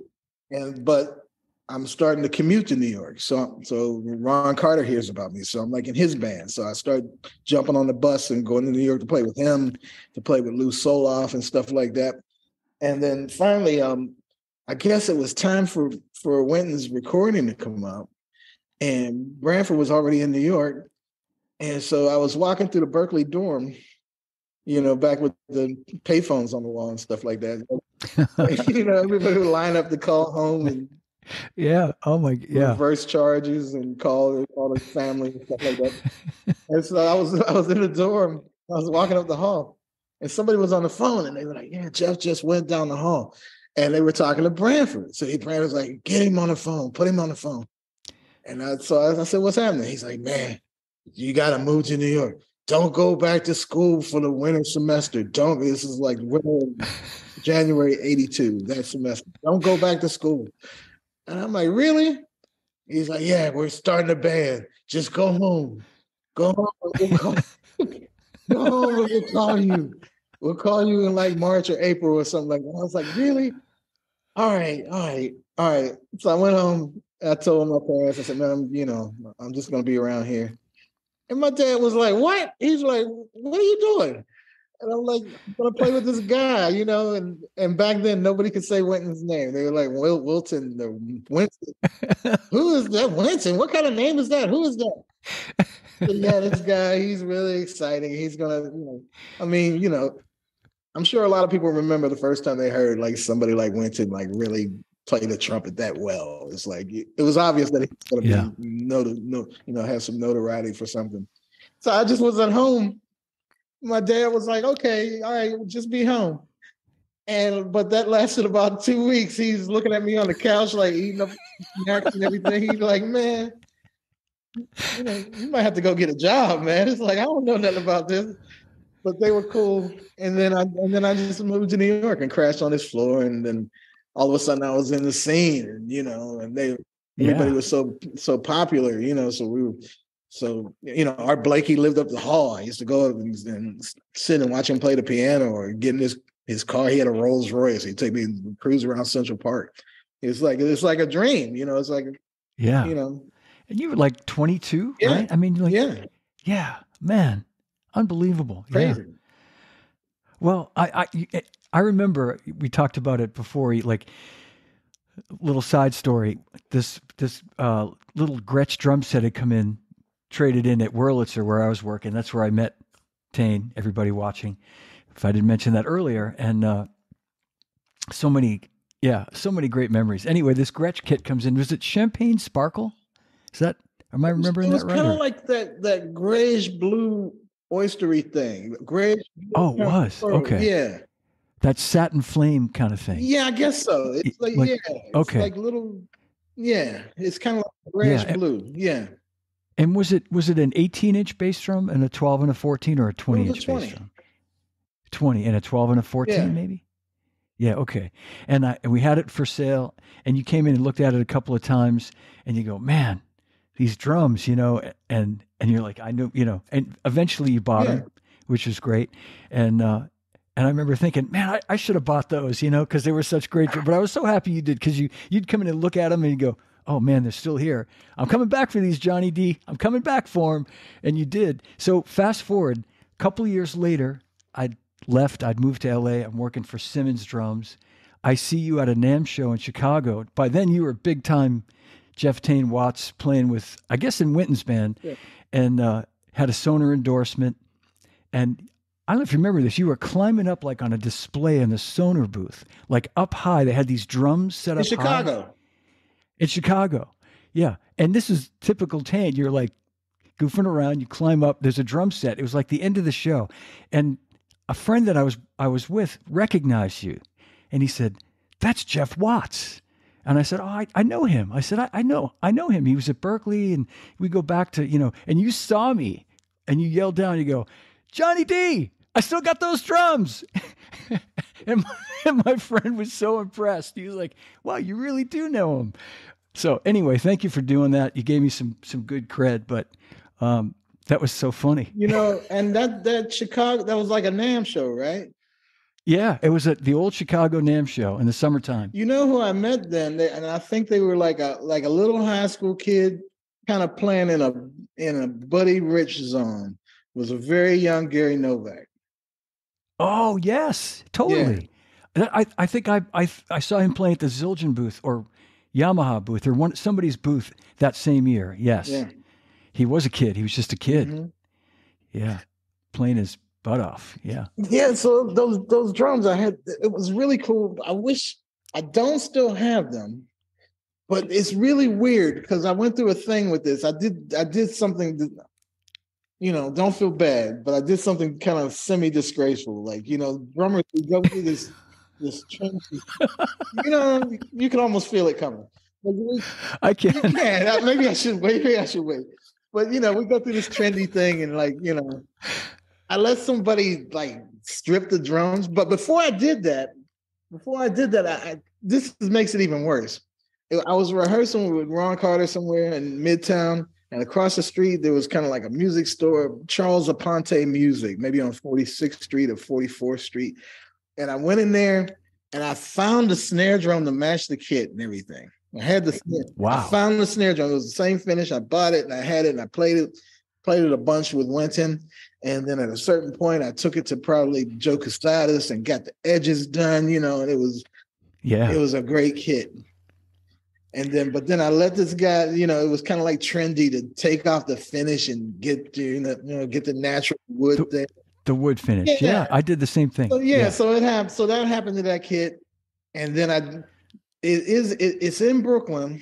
and but I'm starting to commute to New York. So, so Ron Carter hears about me. So I'm like in his band. So I started jumping on the bus and going to New York to play with him, to play with Lou Soloff and stuff like that. And then finally, um, I guess it was time for, for Wynton's recording to come out. And Branford was already in New York. And so I was walking through the Berklee dorm, you know, back with the payphones on the wall and stuff like that. You know, everybody would line up to call home and yeah, oh my, yeah, reverse charges and call all the family and stuff like that. And so I was, I was in the dorm. I was walking up the hall, and somebody was on the phone, and they were like, "Yeah, Jeff just went down the hall," and they were talking to Branford. So he Branford was like, "Get him on the phone. Put him on the phone." And I, so I, I said, "What's happening?" He's like, "Man, you got to move to New York. Don't go back to school for the winter semester. Don't." This is like winter, January eighty-two, that semester. "Don't go back to school." And I'm like, "Really?" He's like, "Yeah, we're starting a band. Just go home. Go home. We'll call, go home and we'll call you. We'll call you in like March or April or something like that." I was like, "Really? All right, all right, all right." So I went home. I told my parents, I said, "Man, I'm, you know, I'm just going to be around here." And my dad was like, "What?" He's like, "What are you doing?" And I'm like, "I'm going to play with this guy," you know. And and back then, nobody could say Wynton's name. They were like, Wil- Wilton, the Winston. Who is that Winston? What kind of name is that? Who is that? Yeah, this guy, he's really exciting. He's gonna, you know, I mean, you know, I'm sure a lot of people remember the first time they heard like somebody like Wynton like really play the trumpet that well. It's like it was obvious that he was gonna yeah. be no, no, you know, have some notoriety for something. So I just was at home. My dad was like, "Okay, all right, just be home." And but that lasted about two weeks. He's looking at me on the couch, like eating up snacks and everything. He's like, "Man, you know, you might have to go get a job, man." It's like, I don't know nothing about this, but they were cool. And then I and then I just moved to New York and crashed on his floor. And then all of a sudden, I was in the scene, and you know, and they yeah. everybody was so so popular, you know. So we were. So, you know, Art Blakey lived up the hall. I used to go up and, and sit and watch him play the piano or get in his, his car. He had a Rolls Royce. He'd take me and cruise around Central Park. It's like, it's like a dream, you know, it's like, yeah, you know. And you were like twenty-two, yeah. right? I mean, like, yeah, yeah, man, unbelievable. Crazy. Yeah. Well, I, I, I remember we talked about it before, like, little side story, this, this uh, little Gretsch drum set had come in. Traded in at Wurlitzer where I was working. That's where I met Tain, everybody watching, if I didn't mention that earlier. And uh, so many, yeah, so many great memories. Anyway, this Gretsch kit comes in. Was it Champagne Sparkle? Is that, am I remembering that right? It was kind of like that, that grayish blue oystery thing. Grayish. Oh, it was. Okay. Yeah. That satin flame kind of thing. Yeah, I guess so. It's like, like yeah. It's okay. like little, yeah. It's kind of like grayish yeah, blue. It, yeah. And was it was it an eighteen-inch bass drum and a twelve and a fourteen or a twenty-inch bass drum? twenty and a twelve and a fourteen, yeah. maybe? Yeah, okay. And, I, and we had it for sale, and you came in and looked at it a couple of times, and you go, man, these drums, you know, and and you're like, I know, you know, and eventually you bought yeah. them, which is great. And uh, and I remember thinking, man, I, I should have bought those, you know, because they were such great drums. But I was so happy you did because you, you'd come in and look at them and you go, oh man, they're still here. I'm coming back for these, Johnny D. I'm coming back for them. And you did. So fast forward, a couple of years later, I'd left, I'd moved to L A. I'm working for Simmons Drums. I see you at a NAMM show in Chicago. By then you were big time Jeff Tain Watts playing with, I guess in Wynton's band, yeah. and uh, had a Sonar endorsement. And I don't know if you remember this. You were climbing up like on a display in the Sonar booth, like up high. They had these drums set up in Chicago. High. In Chicago. Yeah. And this is typical Tain. You're like goofing around, you climb up, there's a drum set. It was like the end of the show. And a friend that I was I was with recognized you. And he said, "That's Jeff Watts." And I said, "Oh, I, I know him." I said, I, I know, I know him. He was at Berklee and we go back to, you know, and you saw me and you yelled down, you go, "Johnny D, I still got those drums." And my, and my friend was so impressed. He was like, "Wow, you really do know him." So anyway, thank you for doing that. You gave me some some good cred, but um, that was so funny. You know, and that that Chicago, that was like a NAMM show, right? Yeah, it was at the old Chicago NAMM show in the summertime. You know who I met then, they, and I think they were like a like a little high school kid, kind of playing in a in a Buddy Rich zone. It was a very young Gary Novak. Oh yes, totally. Yeah. I I think I I I saw him play at the Zildjian booth or Yamaha booth or one somebody's booth that same year. Yes, yeah. He was a kid. He was just a kid. Mm-hmm. Yeah, playing his butt off. Yeah. Yeah. So those those drums I had, it was really cool. I wish I don't still have them, but it's really weird because I went through a thing with this. I did I did something. That, you know, don't feel bad, but I did something kind of semi-disgraceful. Like, you know, drummers go through this, this trench. You know, you can almost feel it coming. Like, I can. You can. Maybe I should wait. Maybe I should wait. But, you know, we go through this trendy thing and, like, you know, I let somebody, like, strip the drums. But before I did that, before I did that, I, I this makes it even worse. I was rehearsing with Ron Carter somewhere in Midtown. And across the street, there was kind of like a music store, Charles Aponte Music, maybe on forty-sixth Street or forty-fourth Street. And I went in there and I found the snare drum to match the kit and everything. I had the snare. Wow. I found the snare drum. It was the same finish. I bought it and I had it and I played it, played it a bunch with Wynton. And then at a certain point, I took it to probably Joe Costadas and got the edges done, you know, and it was, yeah, it was a great kit. And then, but then I let this guy, you know, it was kind of like trendy to take off the finish and get the, you know, get the natural wood the, thing. The wood finish. Yeah. yeah. I did the same thing. So, yeah, yeah. So it happened. So that happened to that kid. And then I, it is, it, it's in Brooklyn.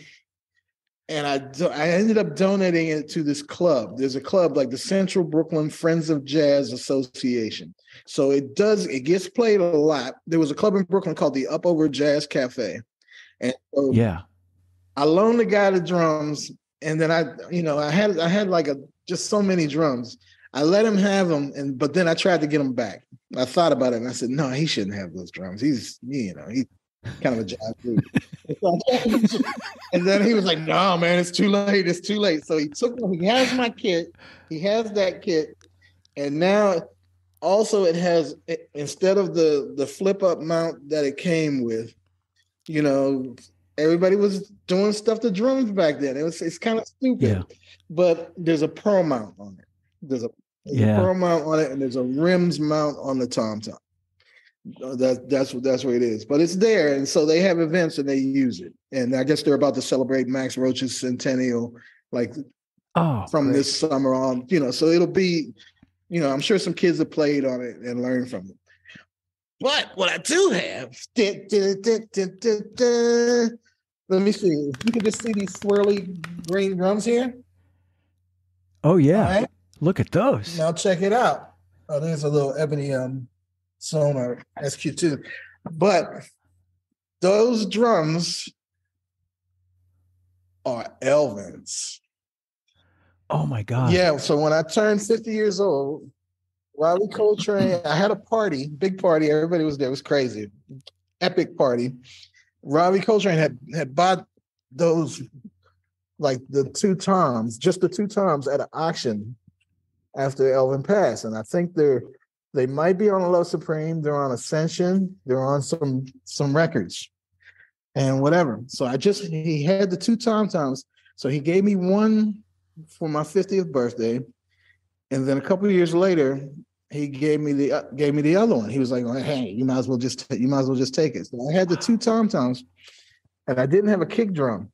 And I, do, I ended up donating it to this club. There's a club like the Central Brooklyn Friends of Jazz Association. So it does, it gets played a lot. There was a club in Brooklyn called the Upover Jazz Cafe. And so yeah. I loaned the guy the drums, and then I, you know, I had I had like a just so many drums. I let him have them, and but then I tried to get them back. I thought about it, and I said, no, he shouldn't have those drums. He's, you know, he's kind of a jive dude. And then he was like, no, man, it's too late. It's too late. So he took them. He has my kit. He has that kit, and now also it has, instead of the the flip up mount that it came with, you know. Everybody was doing stuff to drums back then. It was it's kind of stupid, yeah. But there's a pearl mount on it. There's a, there's yeah. a pearl mount on it, and there's a rims mount on the tom tom. That that's what that's what it is. But it's there, and so they have events and they use it. And I guess they're about to celebrate Max Roach's centennial, like oh, from great. this summer on. You know, so it'll be, you know, I'm sure some kids have played on it and learned from it. But what I do have, da, da, da, da, da, da. Let me see. You can just see these swirly green drums here. Oh yeah, right. Look at those. Now check it out. Oh, there's a little ebony um Sonar S Q two, but those drums are Elvin's. Oh my God! Yeah. So when I turned fifty years old. Riley Coltrane, I had a party, big party. Everybody was there. It was crazy. Epic party. Riley Coltrane had, had bought those, like the two toms, just the two toms at an auction after Elvin passed. And I think they're, they might be on a Love Supreme. They're on Ascension. They're on some, some records and whatever. So I just, he had the two tom toms. So he gave me one for my fiftieth birthday. And then a couple of years later, he gave me the uh, gave me the other one. He was like, "Hey, you might as well just t- you might as well just take it." So I had the two tom toms, and I didn't have a kick drum.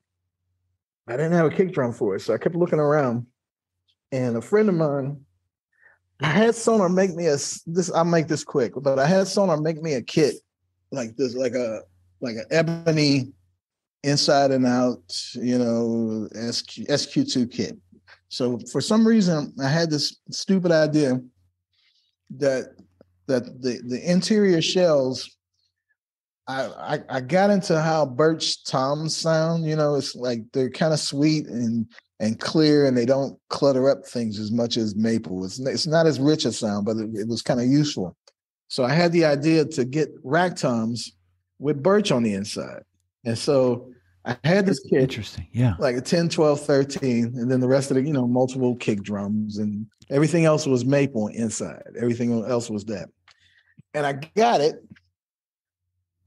I didn't have a kick drum for it, so I kept looking around. And a friend of mine, I had Sonar make me a this. I'll make this quick, but I had Sonar make me a kit like this, like a like an ebony inside and out, you know, S Q S Q two kit. So for some reason, I had this stupid idea that that the, the interior shells, I, I I got into how birch toms sound. You know, it's like they're kind of sweet and and clear, and they don't clutter up things as much as maple. It's it's not as rich a sound, but it, it was kind of useful. So I had the idea to get rack toms with birch on the inside, and so. I had this kit, interesting, yeah, like a ten, twelve, thirteen, and then the rest of the, you know, multiple kick drums, and everything else was maple inside. Everything else was that. And I got it,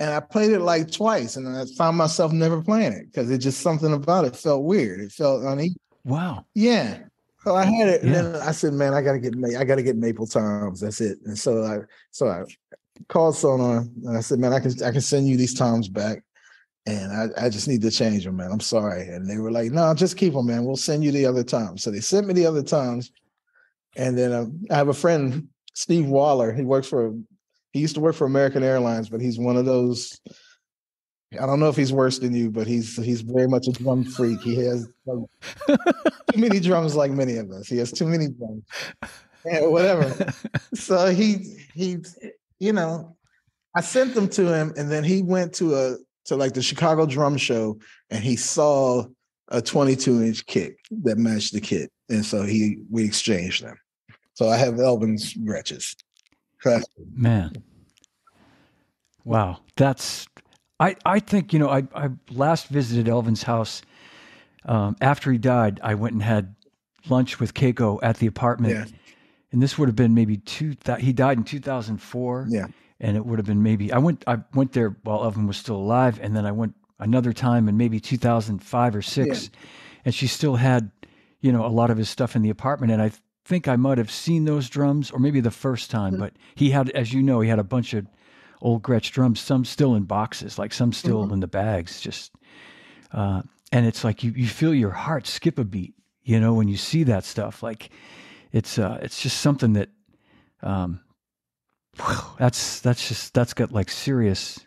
and I played it like twice, and I found myself never playing it because it just something about it felt weird. It felt uneven. Wow. Yeah. So I had it, yeah. And then I said, "Man, I gotta get, ma- I gotta get maple toms. That's it." And so I, so I called Sonar, and I said, "Man, I can, I can send you these toms back." And I, I just need to change them, man. I'm sorry. And they were like, no, just keep them, man. We'll send you the other toms. So they sent me the other toms. And then uh, I have a friend, Steve Waller. He works for, he used to work for American Airlines, but he's one of those, I don't know if he's worse than you, but he's he's very much a drum freak. He has like, too many drums like many of us. He has too many drums. And whatever. So he, he, you know, I sent them to him, and then he went to a, to like the Chicago drum show, and he saw a twenty-two inch kick that matched the kit. And so he, we exchanged them. So I have Elvin's wretches. Trust me. Man. Wow. That's, I, I think, you know, I, I last visited Elvin's house. Um, after he died, I went and had lunch with Keiko at the apartment, yeah. And this would have been maybe two, th- he died in two thousand four. Yeah. And it would have been maybe I went I went there while Elvin was still alive, and then I went another time in maybe two thousand five or six, yeah. And she still had, you know, a lot of his stuff in the apartment. And I think I might have seen those drums, or maybe the first time. Mm-hmm. But he had, as you know, he had a bunch of old Gretsch drums, some still in boxes, like some still mm-hmm. in the bags. Just uh, And it's like, you, you feel your heart skip a beat, you know, when you see that stuff. Like it's, uh, it's just something that, um, that's, that's just, that's got like serious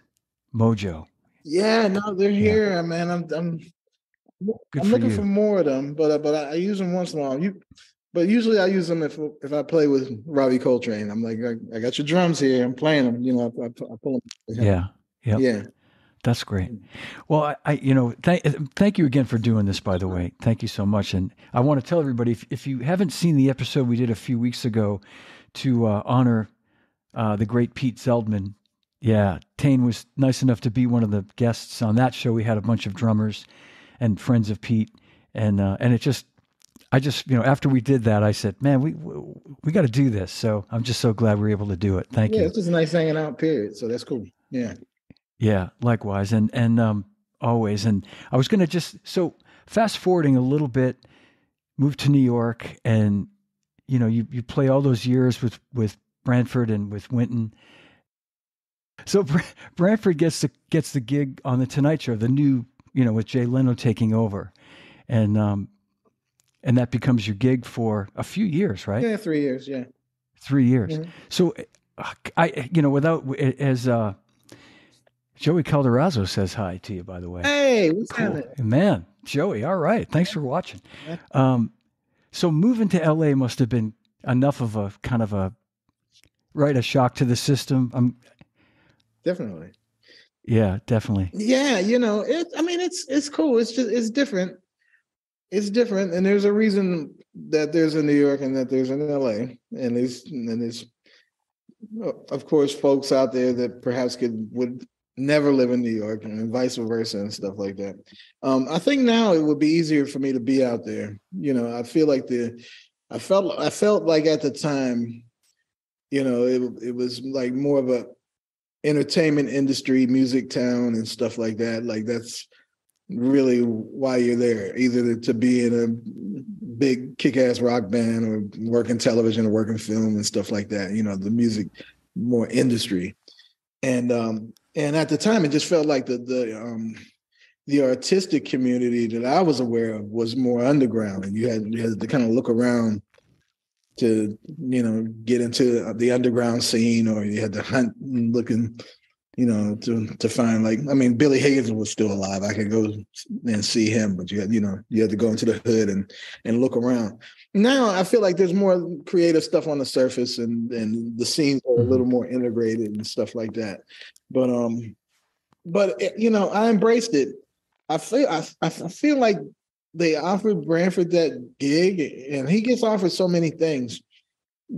mojo. Yeah, no, they're yeah. here, man. I'm, I'm, Good I'm for looking you. for more of them, but, uh, but I, I use them once in a while. You, but usually I use them if, if I play with Robbie Coltrane. I'm like, I, I got your drums here. I'm playing them, you know, I, I, I pull them. Yeah. Yeah. Yeah. That's great. Well, I, I you know, th thank you again for doing this, by the way. Thank you so much. And I want to tell everybody, if, if you haven't seen the episode we did a few weeks ago to uh, honor uh, the great Pete Zeldman, yeah, Tain was nice enough to be one of the guests on that show. We had a bunch of drummers and friends of Pete. And uh, and it just, I just, you know, after we did that, I said, man, we we got to do this. So I'm just so glad we were able to do it. Thank yeah, you. Yeah, it's just nice hanging out, period. So that's cool. Yeah. Yeah, likewise. And, and, um, always. And I was going to just, so fast forwarding a little bit, move to New York and, you know, you, you play all those years with, with Branford and with Wynton. So Br Branford gets the, gets the gig on the Tonight Show, the new, you know, with Jay Leno taking over and, um, and that becomes your gig for a few years, right? Yeah. Three years. Yeah. Three years. Mm-hmm. So uh, I, you know, without, as, uh, Joey Calderazzo says hi to you, by the way. Hey, what's cool. Man, Joey, all right. Thanks for watching. Um, so moving to L A must have been enough of a kind of a, right, a shock to the system. I'm, definitely. Yeah, definitely. Yeah, you know, it, I mean, it's it's cool. It's just, it's different. It's different, and there's a reason that there's in New York and that there's in L A, and there's, and there's, of course, folks out there that perhaps could, would, never live in New York and vice versa and stuff like that. Um, I think now it would be easier for me to be out there. You know, I feel like the, I felt, I felt like at the time, you know, it, it was like more of a entertainment industry, music town and stuff like that. Like that's really why you're there, either to be in a big kick-ass rock band or work in television or work in film and stuff like that. You know, the music, more industry. And, um, And at the time, it just felt like the the um, the artistic community that I was aware of was more underground, and you had, you had to kind of look around to, you know, get into the underground scene, or you had to hunt and looking, you know, to to find, like, I mean, Billy Higgins was still alive. I could go and see him, but you had, you know, you had to go into the hood and and look around. Now I feel like there's more creative stuff on the surface, and and the scenes are a little more integrated and stuff like that. But um, but it, you know, I embraced it. I feel I I feel like they offered Branford that gig, and he gets offered so many things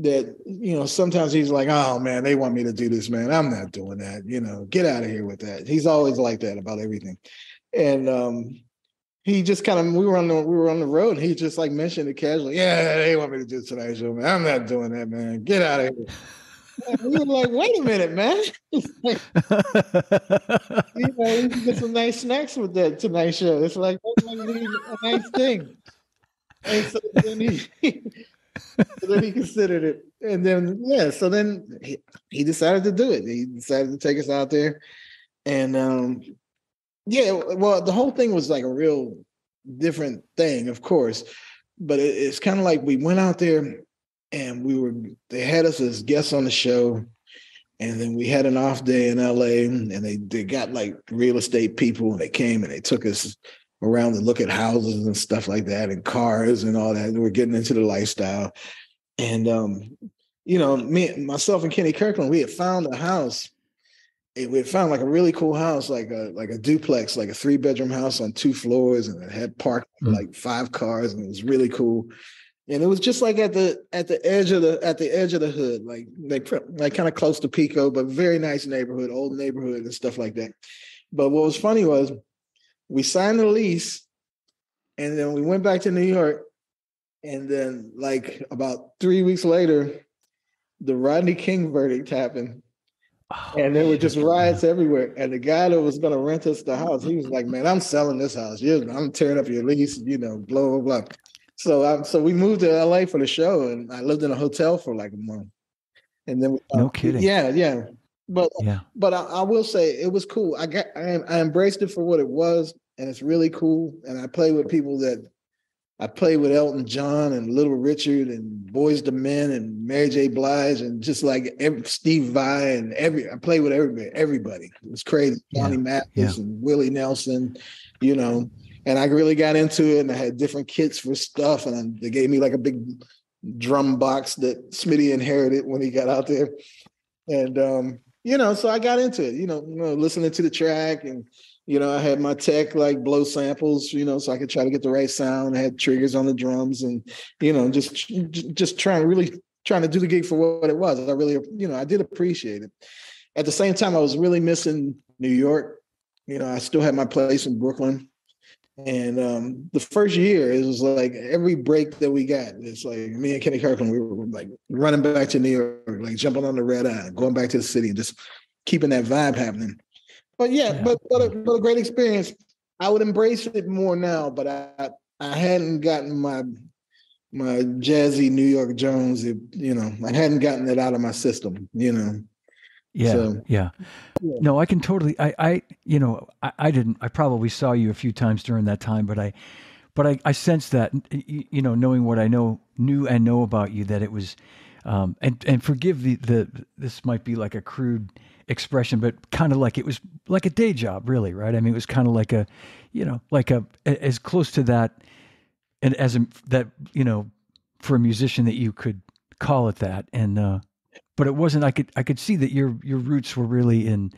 that, you know, sometimes he's like, oh man, they want me to do this, man. I'm not doing that. You know, get out of here with that. He's always like that about everything, and um. He just kind of, we were on the, we were on the road, and he just like mentioned it casually. Yeah, they want me to do Tonight Show, man. I'm not doing that, man. Get out of here. And we were like, wait a minute, man. Like, you know, you can get some nice snacks with that Tonight Show. It's like, a nice thing. And so then he, so then he considered it. And then, yeah, so then he, he decided to do it. He decided to take us out there. And, um, yeah, well, the whole thing was like a real different thing, of course, but it, it's kind of like we went out there and we were, they had us as guests on the show, and then we had an off day in L A, and they, they got like real estate people, and they came and they took us around to look at houses and stuff like that, and cars and all that. And we're getting into the lifestyle. And, um, you know, me, myself and Kenny Kirkland, we had found a house. We found like a really cool house, like a like a duplex, like a three bedroom house on two floors, and it had parked mm. like five cars, and it was really cool. And it was just like at the at the edge of the at the edge of the hood, like they like kind of close to Pico, but very nice neighborhood, old neighborhood and stuff like that. But what was funny was we signed the lease, and then we went back to New York, and then like about three weeks later, the Rodney King verdict happened. Oh, and there were just riots everywhere. And the guy that was going to rent us the house, he was like, man, I'm selling this house. You're, I'm tearing up your lease, you know, blah, blah, blah. So, um, so we moved to L A for the show, and I lived in a hotel for like a month. And then, we, no uh, kidding. Yeah, yeah. But, yeah. but I, I will say it was cool. I got, I, I embraced it for what it was. and it's really cool. And I play with people that I play with Elton John and Little Richard and Boyz two Men and Mary J. Blige and just like every, Steve Vai and every, I play with everybody, everybody. It was crazy. Johnny yeah. Mathis yeah. and Willie Nelson, you know, and I really got into it, and I had different kits for stuff. And they gave me like a big drum box that Smitty inherited when he got out there. And, um, you know, so I got into it, you know, you know, listening to the track, and, you know, I had my tech like blow samples, you know, so I could try to get the right sound. I had triggers on the drums, and, you know, just, just trying to really trying to do the gig for what it was. I really, you know, I did appreciate it. At the same time, I was really missing New York. You know, I still had my place in Brooklyn. And um, the first year, it was like every break that we got, it's like me and Kenny Kirkland, we were like running back to New York, like jumping on the red eye, going back to the city, and just keeping that vibe happening. But yeah, yeah. But, but, a, but a great experience. I would embrace it more now, but I I hadn't gotten my my jazzy New York Jones, it, you know, I hadn't gotten it out of my system, you know. Yeah, so, yeah. Yeah. No, I can totally, I, I you know, I, I didn't, I probably saw you a few times during that time, but I, but I, I sensed that, you know, knowing what I know, knew and know about you, that it was, um, and, and forgive the, the, this might be like a crude expression, but kind of like, it was like a day job, really, right? I mean, it was kind of like a, you know, like a, as close to that, and as a, that, you know, for a musician that you could call it that. And, uh, but it wasn't, I could, I could see that your, your roots were really in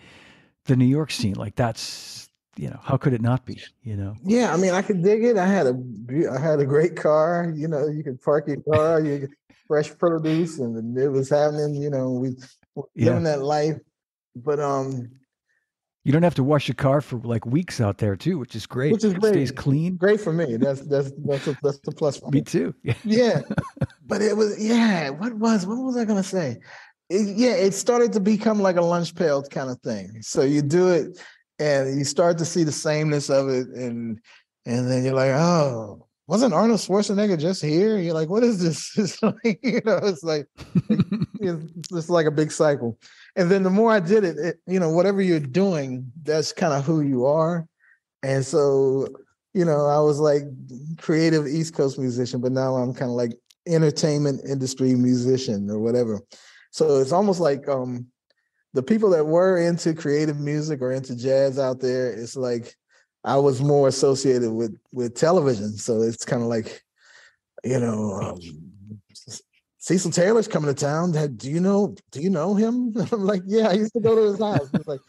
the New York scene. Like that's, you know, how could it not be, you know? Yeah. I mean, I could dig it. I had a, I had a great car, you know, you could park your car, you get fresh produce, and it was happening, you know, we were living yeah. that life, but, um, you don't have to wash your car for like weeks out there too, which is great. Which is great. It stays clean. Great for me. That's that's that's a, that's the plus for me. Me too. Yeah. yeah. But it was yeah. What was what was I gonna say? It, yeah, it started to become like a lunch pail kind of thing. So you do it, and you start to see the sameness of it, and and then you're like, oh, wasn't Arnold Schwarzenegger just here? You're like, what is this? It's like, you know, it's like it's just like a big cycle. And then the more I did it, it, you know, whatever you're doing, that's kind of who you are. And so, you know, I was like creative East Coast musician, but now I'm kind of like entertainment industry musician or whatever. So it's almost like um, the people that were into creative music or into jazz out there, it's like I was more associated with with television. So it's kind of like, you know, um, Cecil Taylor's coming to town. Do you know? Do you know him? I'm like, yeah, I used to go to his house. He's like,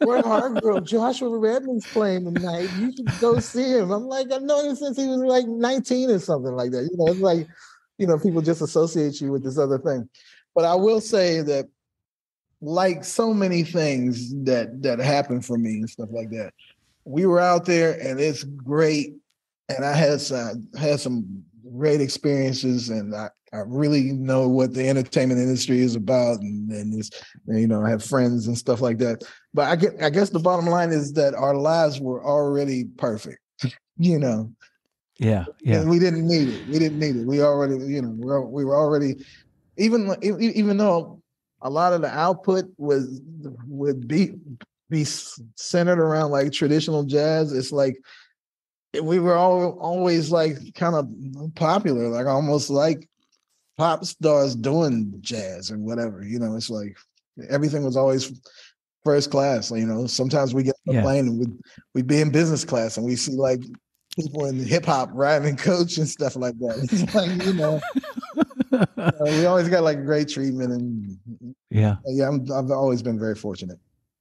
we're in Hargrove. Joshua Redman's playing tonight. You should go see him. I'm like, I've known him since he was like nineteen or something like that. You know, it's like, you know, people just associate you with this other thing. But I will say that, like so many things that that happened for me and stuff like that, we were out there, and it's great. And I had some, had some great experiences, and I. I really know what the entertainment industry is about, and, and, this, and you know, I have friends and stuff like that. But I get, I guess the bottom line is that our lives were already perfect, you know. Yeah, yeah. And we didn't need it. We didn't need it. We already, you know, we were, we were already, even even though a lot of the output was would be be centered around like traditional jazz, it's like. We were all always like kind of popular, like almost like. Pop stars doing jazz or whatever, you know, it's like everything was always first class. You know, sometimes we get on the yeah. plane and we'd, we'd be in business class and we see like people in hip hop riding coach and stuff like that. It's like, you know, uh, we always got like great treatment and yeah, yeah. I'm, I've always been very fortunate.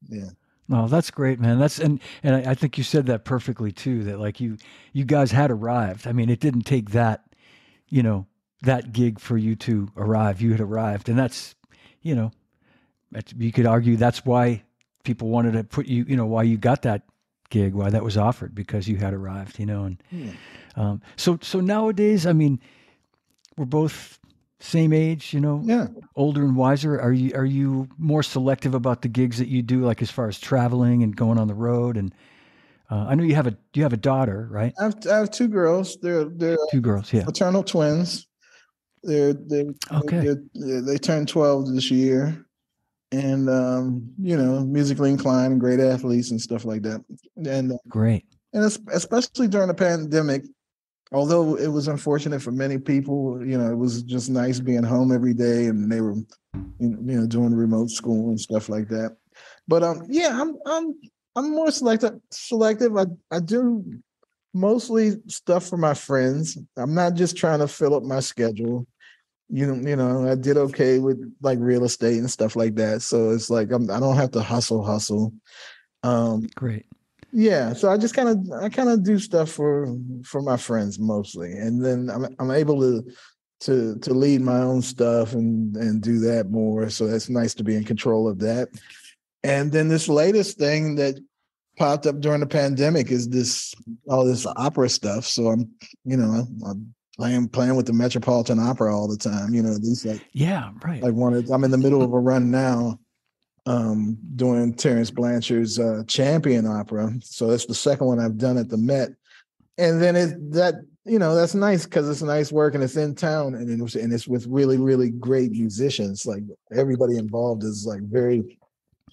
Yeah. Oh, that's great, man. That's and and I, I think you said that perfectly too. That like you you guys had arrived. I mean, it didn't take that, you know. That gig for you to arrive, you had arrived. And that's, you know, that's, you could argue that's why people wanted to put you, you know, why you got that gig, why that was offered, because you had arrived, you know? And yeah. um, so, so nowadays, I mean, we're both same age, you know, yeah. older and wiser. Are you, are you more selective about the gigs that you do? Like as far as traveling and going on the road and, Uh, I know you have a, you have a daughter, right? I have, I have two girls. They're, they're two girls. Yeah. Fraternal twins. They're, they're, okay. they're, they're, they turned twelve this year and, um, you know, musically inclined and great athletes and stuff like that. And uh, great. And especially during the pandemic, although it was unfortunate for many people, you know, it was just nice being home every day, and they were, you know, doing remote school and stuff like that. But um, yeah, I'm I'm I'm more selective. Selective. I I do mostly stuff for my friends. I'm not just trying to fill up my schedule. You know, you know, I did okay with like real estate and stuff like that. So it's like I'm, I don't have to hustle, hustle. Um, Great. Yeah, so I just kind of I kind of do stuff for for my friends mostly, and then I'm I'm able to to to lead my own stuff and and do that more. So that's nice to be in control of that. And then this latest thing that popped up during the pandemic is this all this opera stuff. So I'm you know I'm playing playing with the Metropolitan Opera all the time. You know, at least like yeah, right. Like one of, I'm in the middle of a run now. Um, doing Terence Blanchard's uh, Champion opera, so that's the second one I've done at the Met, and then it that you know that's nice because it's nice work and it's in town, and it was, and it's with really really great musicians. Like everybody involved is like very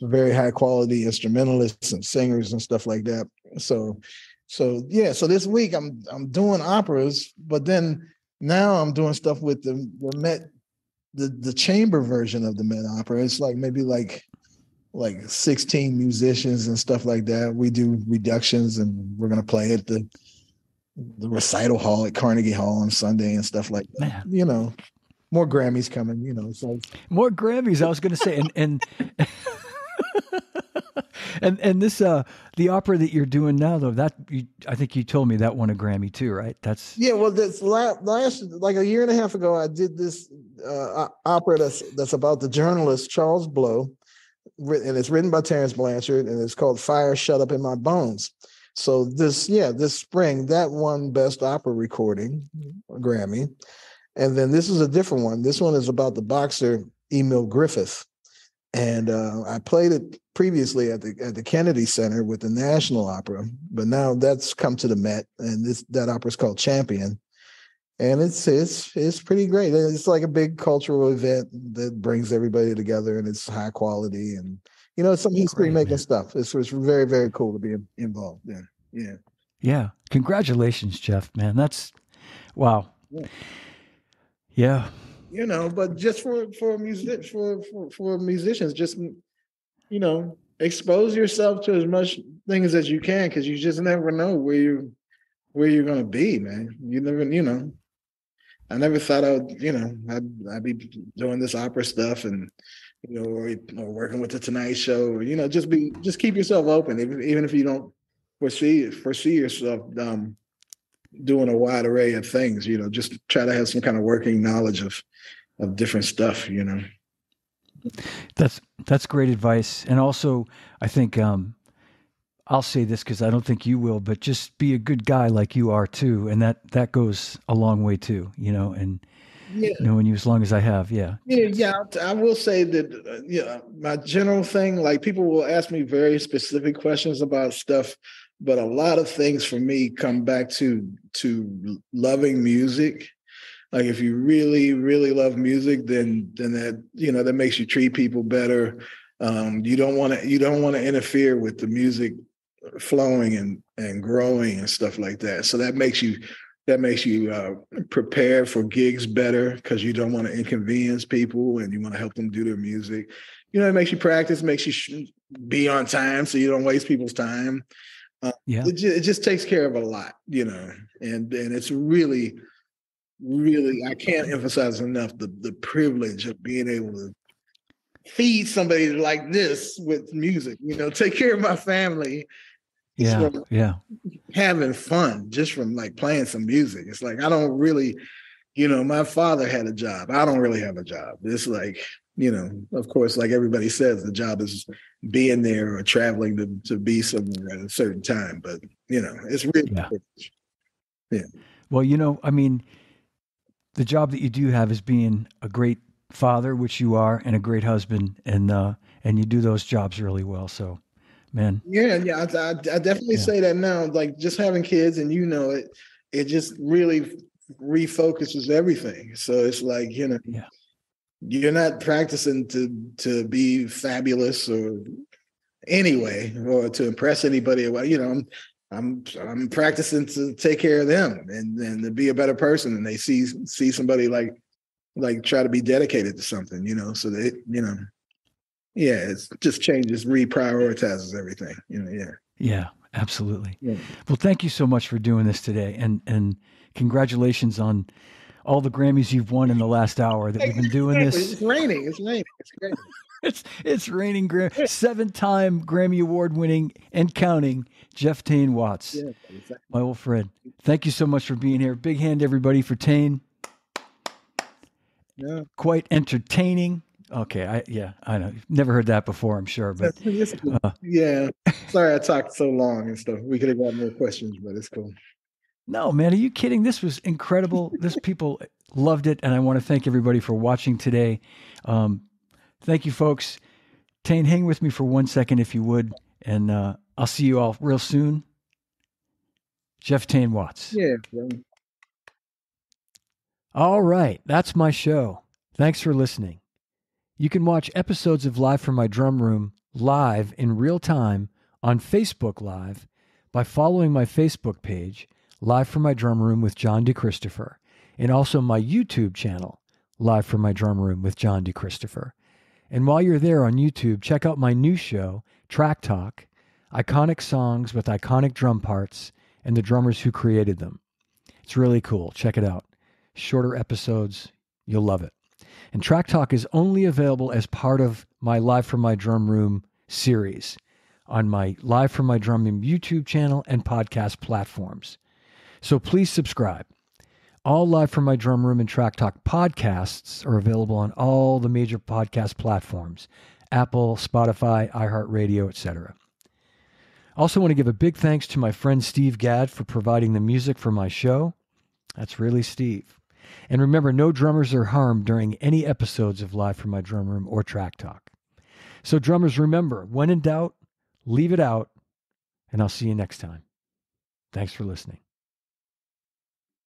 very high quality instrumentalists and singers and stuff like that. So so yeah, so this week I'm I'm doing operas, but then now I'm doing stuff with the, the Met, the the chamber version of the Met opera. It's like maybe like. like sixteen musicians and stuff like that. We do reductions, and we're going to play at the the recital hall at Carnegie Hall on Sunday and stuff like that. Man. You know, more Grammys coming, you know. So more Grammys, I was going to say. And and, and and this, uh, the opera that you're doing now, though, that you, I think you told me that won a Grammy too, right? That's Yeah, well, that's last, last like a year and a half ago, I did this uh, opera that's, that's about the journalist Charles Blow. And it's written by Terence Blanchard, and it's called Fire Shut Up in My Bones. So this, yeah, this spring, that won Best Opera Recording, Grammy. And then this is a different one. This one is about the boxer Emil Griffith. And uh, I played it previously at the at the Kennedy Center with the National Opera, but now that's come to the Met, and this that opera is called Champion. And it's it's it's pretty great. It's like a big cultural event that brings everybody together, and it's high quality, and you know, it's some history making stuff. It's it's very very cool to be involved there. Yeah, yeah. Congratulations, Jeff. Man, that's wow. Yeah. yeah. You know, but just for for music for, for for musicians, just you know, expose yourself to as much things as you can, because you just never know where you where you're gonna be, man. You never, you know. I never thought I would, you know, I'd, I'd be doing this opera stuff and, you know, or, or working with the Tonight Show, or, you know, just be, just keep yourself open. Even, even if you don't foresee, foresee yourself um, doing a wide array of things, you know, just try to have some kind of working knowledge of, of different stuff, you know. That's, that's great advice. And also I think um, I'll say this, cause I don't think you will, but just be a good guy like you are too. And that, that goes a long way too, you know, and yeah. knowing you as long as I have. Yeah. Yeah. Yeah. I will say that, uh, yeah, my general thing, like people will ask me very specific questions about stuff, but a lot of things for me come back to, to loving music. Like if you really, really love music, then, then that, you know, that makes you treat people better. Um, you don't want to, you don't want to interfere with the music flowing and and growing and stuff like that. So that makes you that makes you uh prepare for gigs better, because you don't want to inconvenience people and you want to help them do their music. You know, it makes you practice, makes you sh- be on time so you don't waste people's time. Uh, yeah, it, ju- it just takes care of a lot, you know. And and it's really, really, I can't emphasize enough the the privilege of being able to feed somebody like this with music. You know, take care of my family. Yeah, yeah. Having fun just from like playing some music. It's like, I don't really, you know, my father had a job. I don't really have a job. It's like, you know, of course, like everybody says, the job is being there or traveling to, to be somewhere at a certain time. But, you know, it's really, yeah. yeah. Well, you know, I mean, the job that you do have is being a great father, which you are, and a great husband, and, uh, and you do those jobs really well. So, man. Yeah. Yeah. I, I, I definitely yeah. say that now, like just having kids, and you know, it, it just really refocuses everything. So it's like, you know, yeah. you're not practicing to, to be fabulous or anyway, or to impress anybody. You know, I'm, I'm I'm practicing to take care of them and, and to be a better person. And they see see somebody like like try to be dedicated to something, you know. So they, you know, yeah, it's just changes, reprioritizes everything, you know. Yeah. Yeah, absolutely. Yeah. Well, thank you so much for doing this today, and and congratulations on all the Grammys you've won in the last hour that we've been doing this. It's raining. It's raining. It's raining. It's it's raining. Seven-time Grammy Award-winning and counting Jeff Tain Watts, yeah, exactly. My old friend. Thank you so much for being here. Big hand, everybody, for Tain. Yeah. Quite entertaining. Okay, I yeah, I know. Never heard that before, I'm sure. But uh, yeah, sorry I talked so long and stuff. We could have got more questions, but it's cool. No, man, are you kidding? This was incredible. This people loved it, and I want to thank everybody for watching today. Um, Thank you, folks. Tain, hang with me for one second, if you would, and uh, I'll see you all real soon. Jeff Tain Watts. Yeah. Man. All right. That's my show. Thanks for listening. You can watch episodes of Live from My Drum Room live in real time on Facebook Live by following my Facebook page, Live from My Drum Room with John DeChristopher, and also my YouTube channel, Live from My Drum Room with John DeChristopher. And while you're there on YouTube, check out my new show, Track Talk, Iconic Songs with Iconic Drum Parts and the Drummers Who Created Them. It's really cool. Check it out. Shorter episodes. You'll love it. And Track Talk is only available as part of my Live from My Drum Room series on my Live from My Drum Room YouTube channel and podcast platforms. So please subscribe. All Live from My Drum Room and Track Talk podcasts are available on all the major podcast platforms, Apple, Spotify, iHeartRadio, et cetera. I also want to give a big thanks to my friend Steve Gadd for providing the music for my show. That's really Steve. And remember, no drummers are harmed during any episodes of Live from My Drum Room or Track Talk. So drummers, remember, when in doubt, leave it out, and I'll see you next time. Thanks for listening.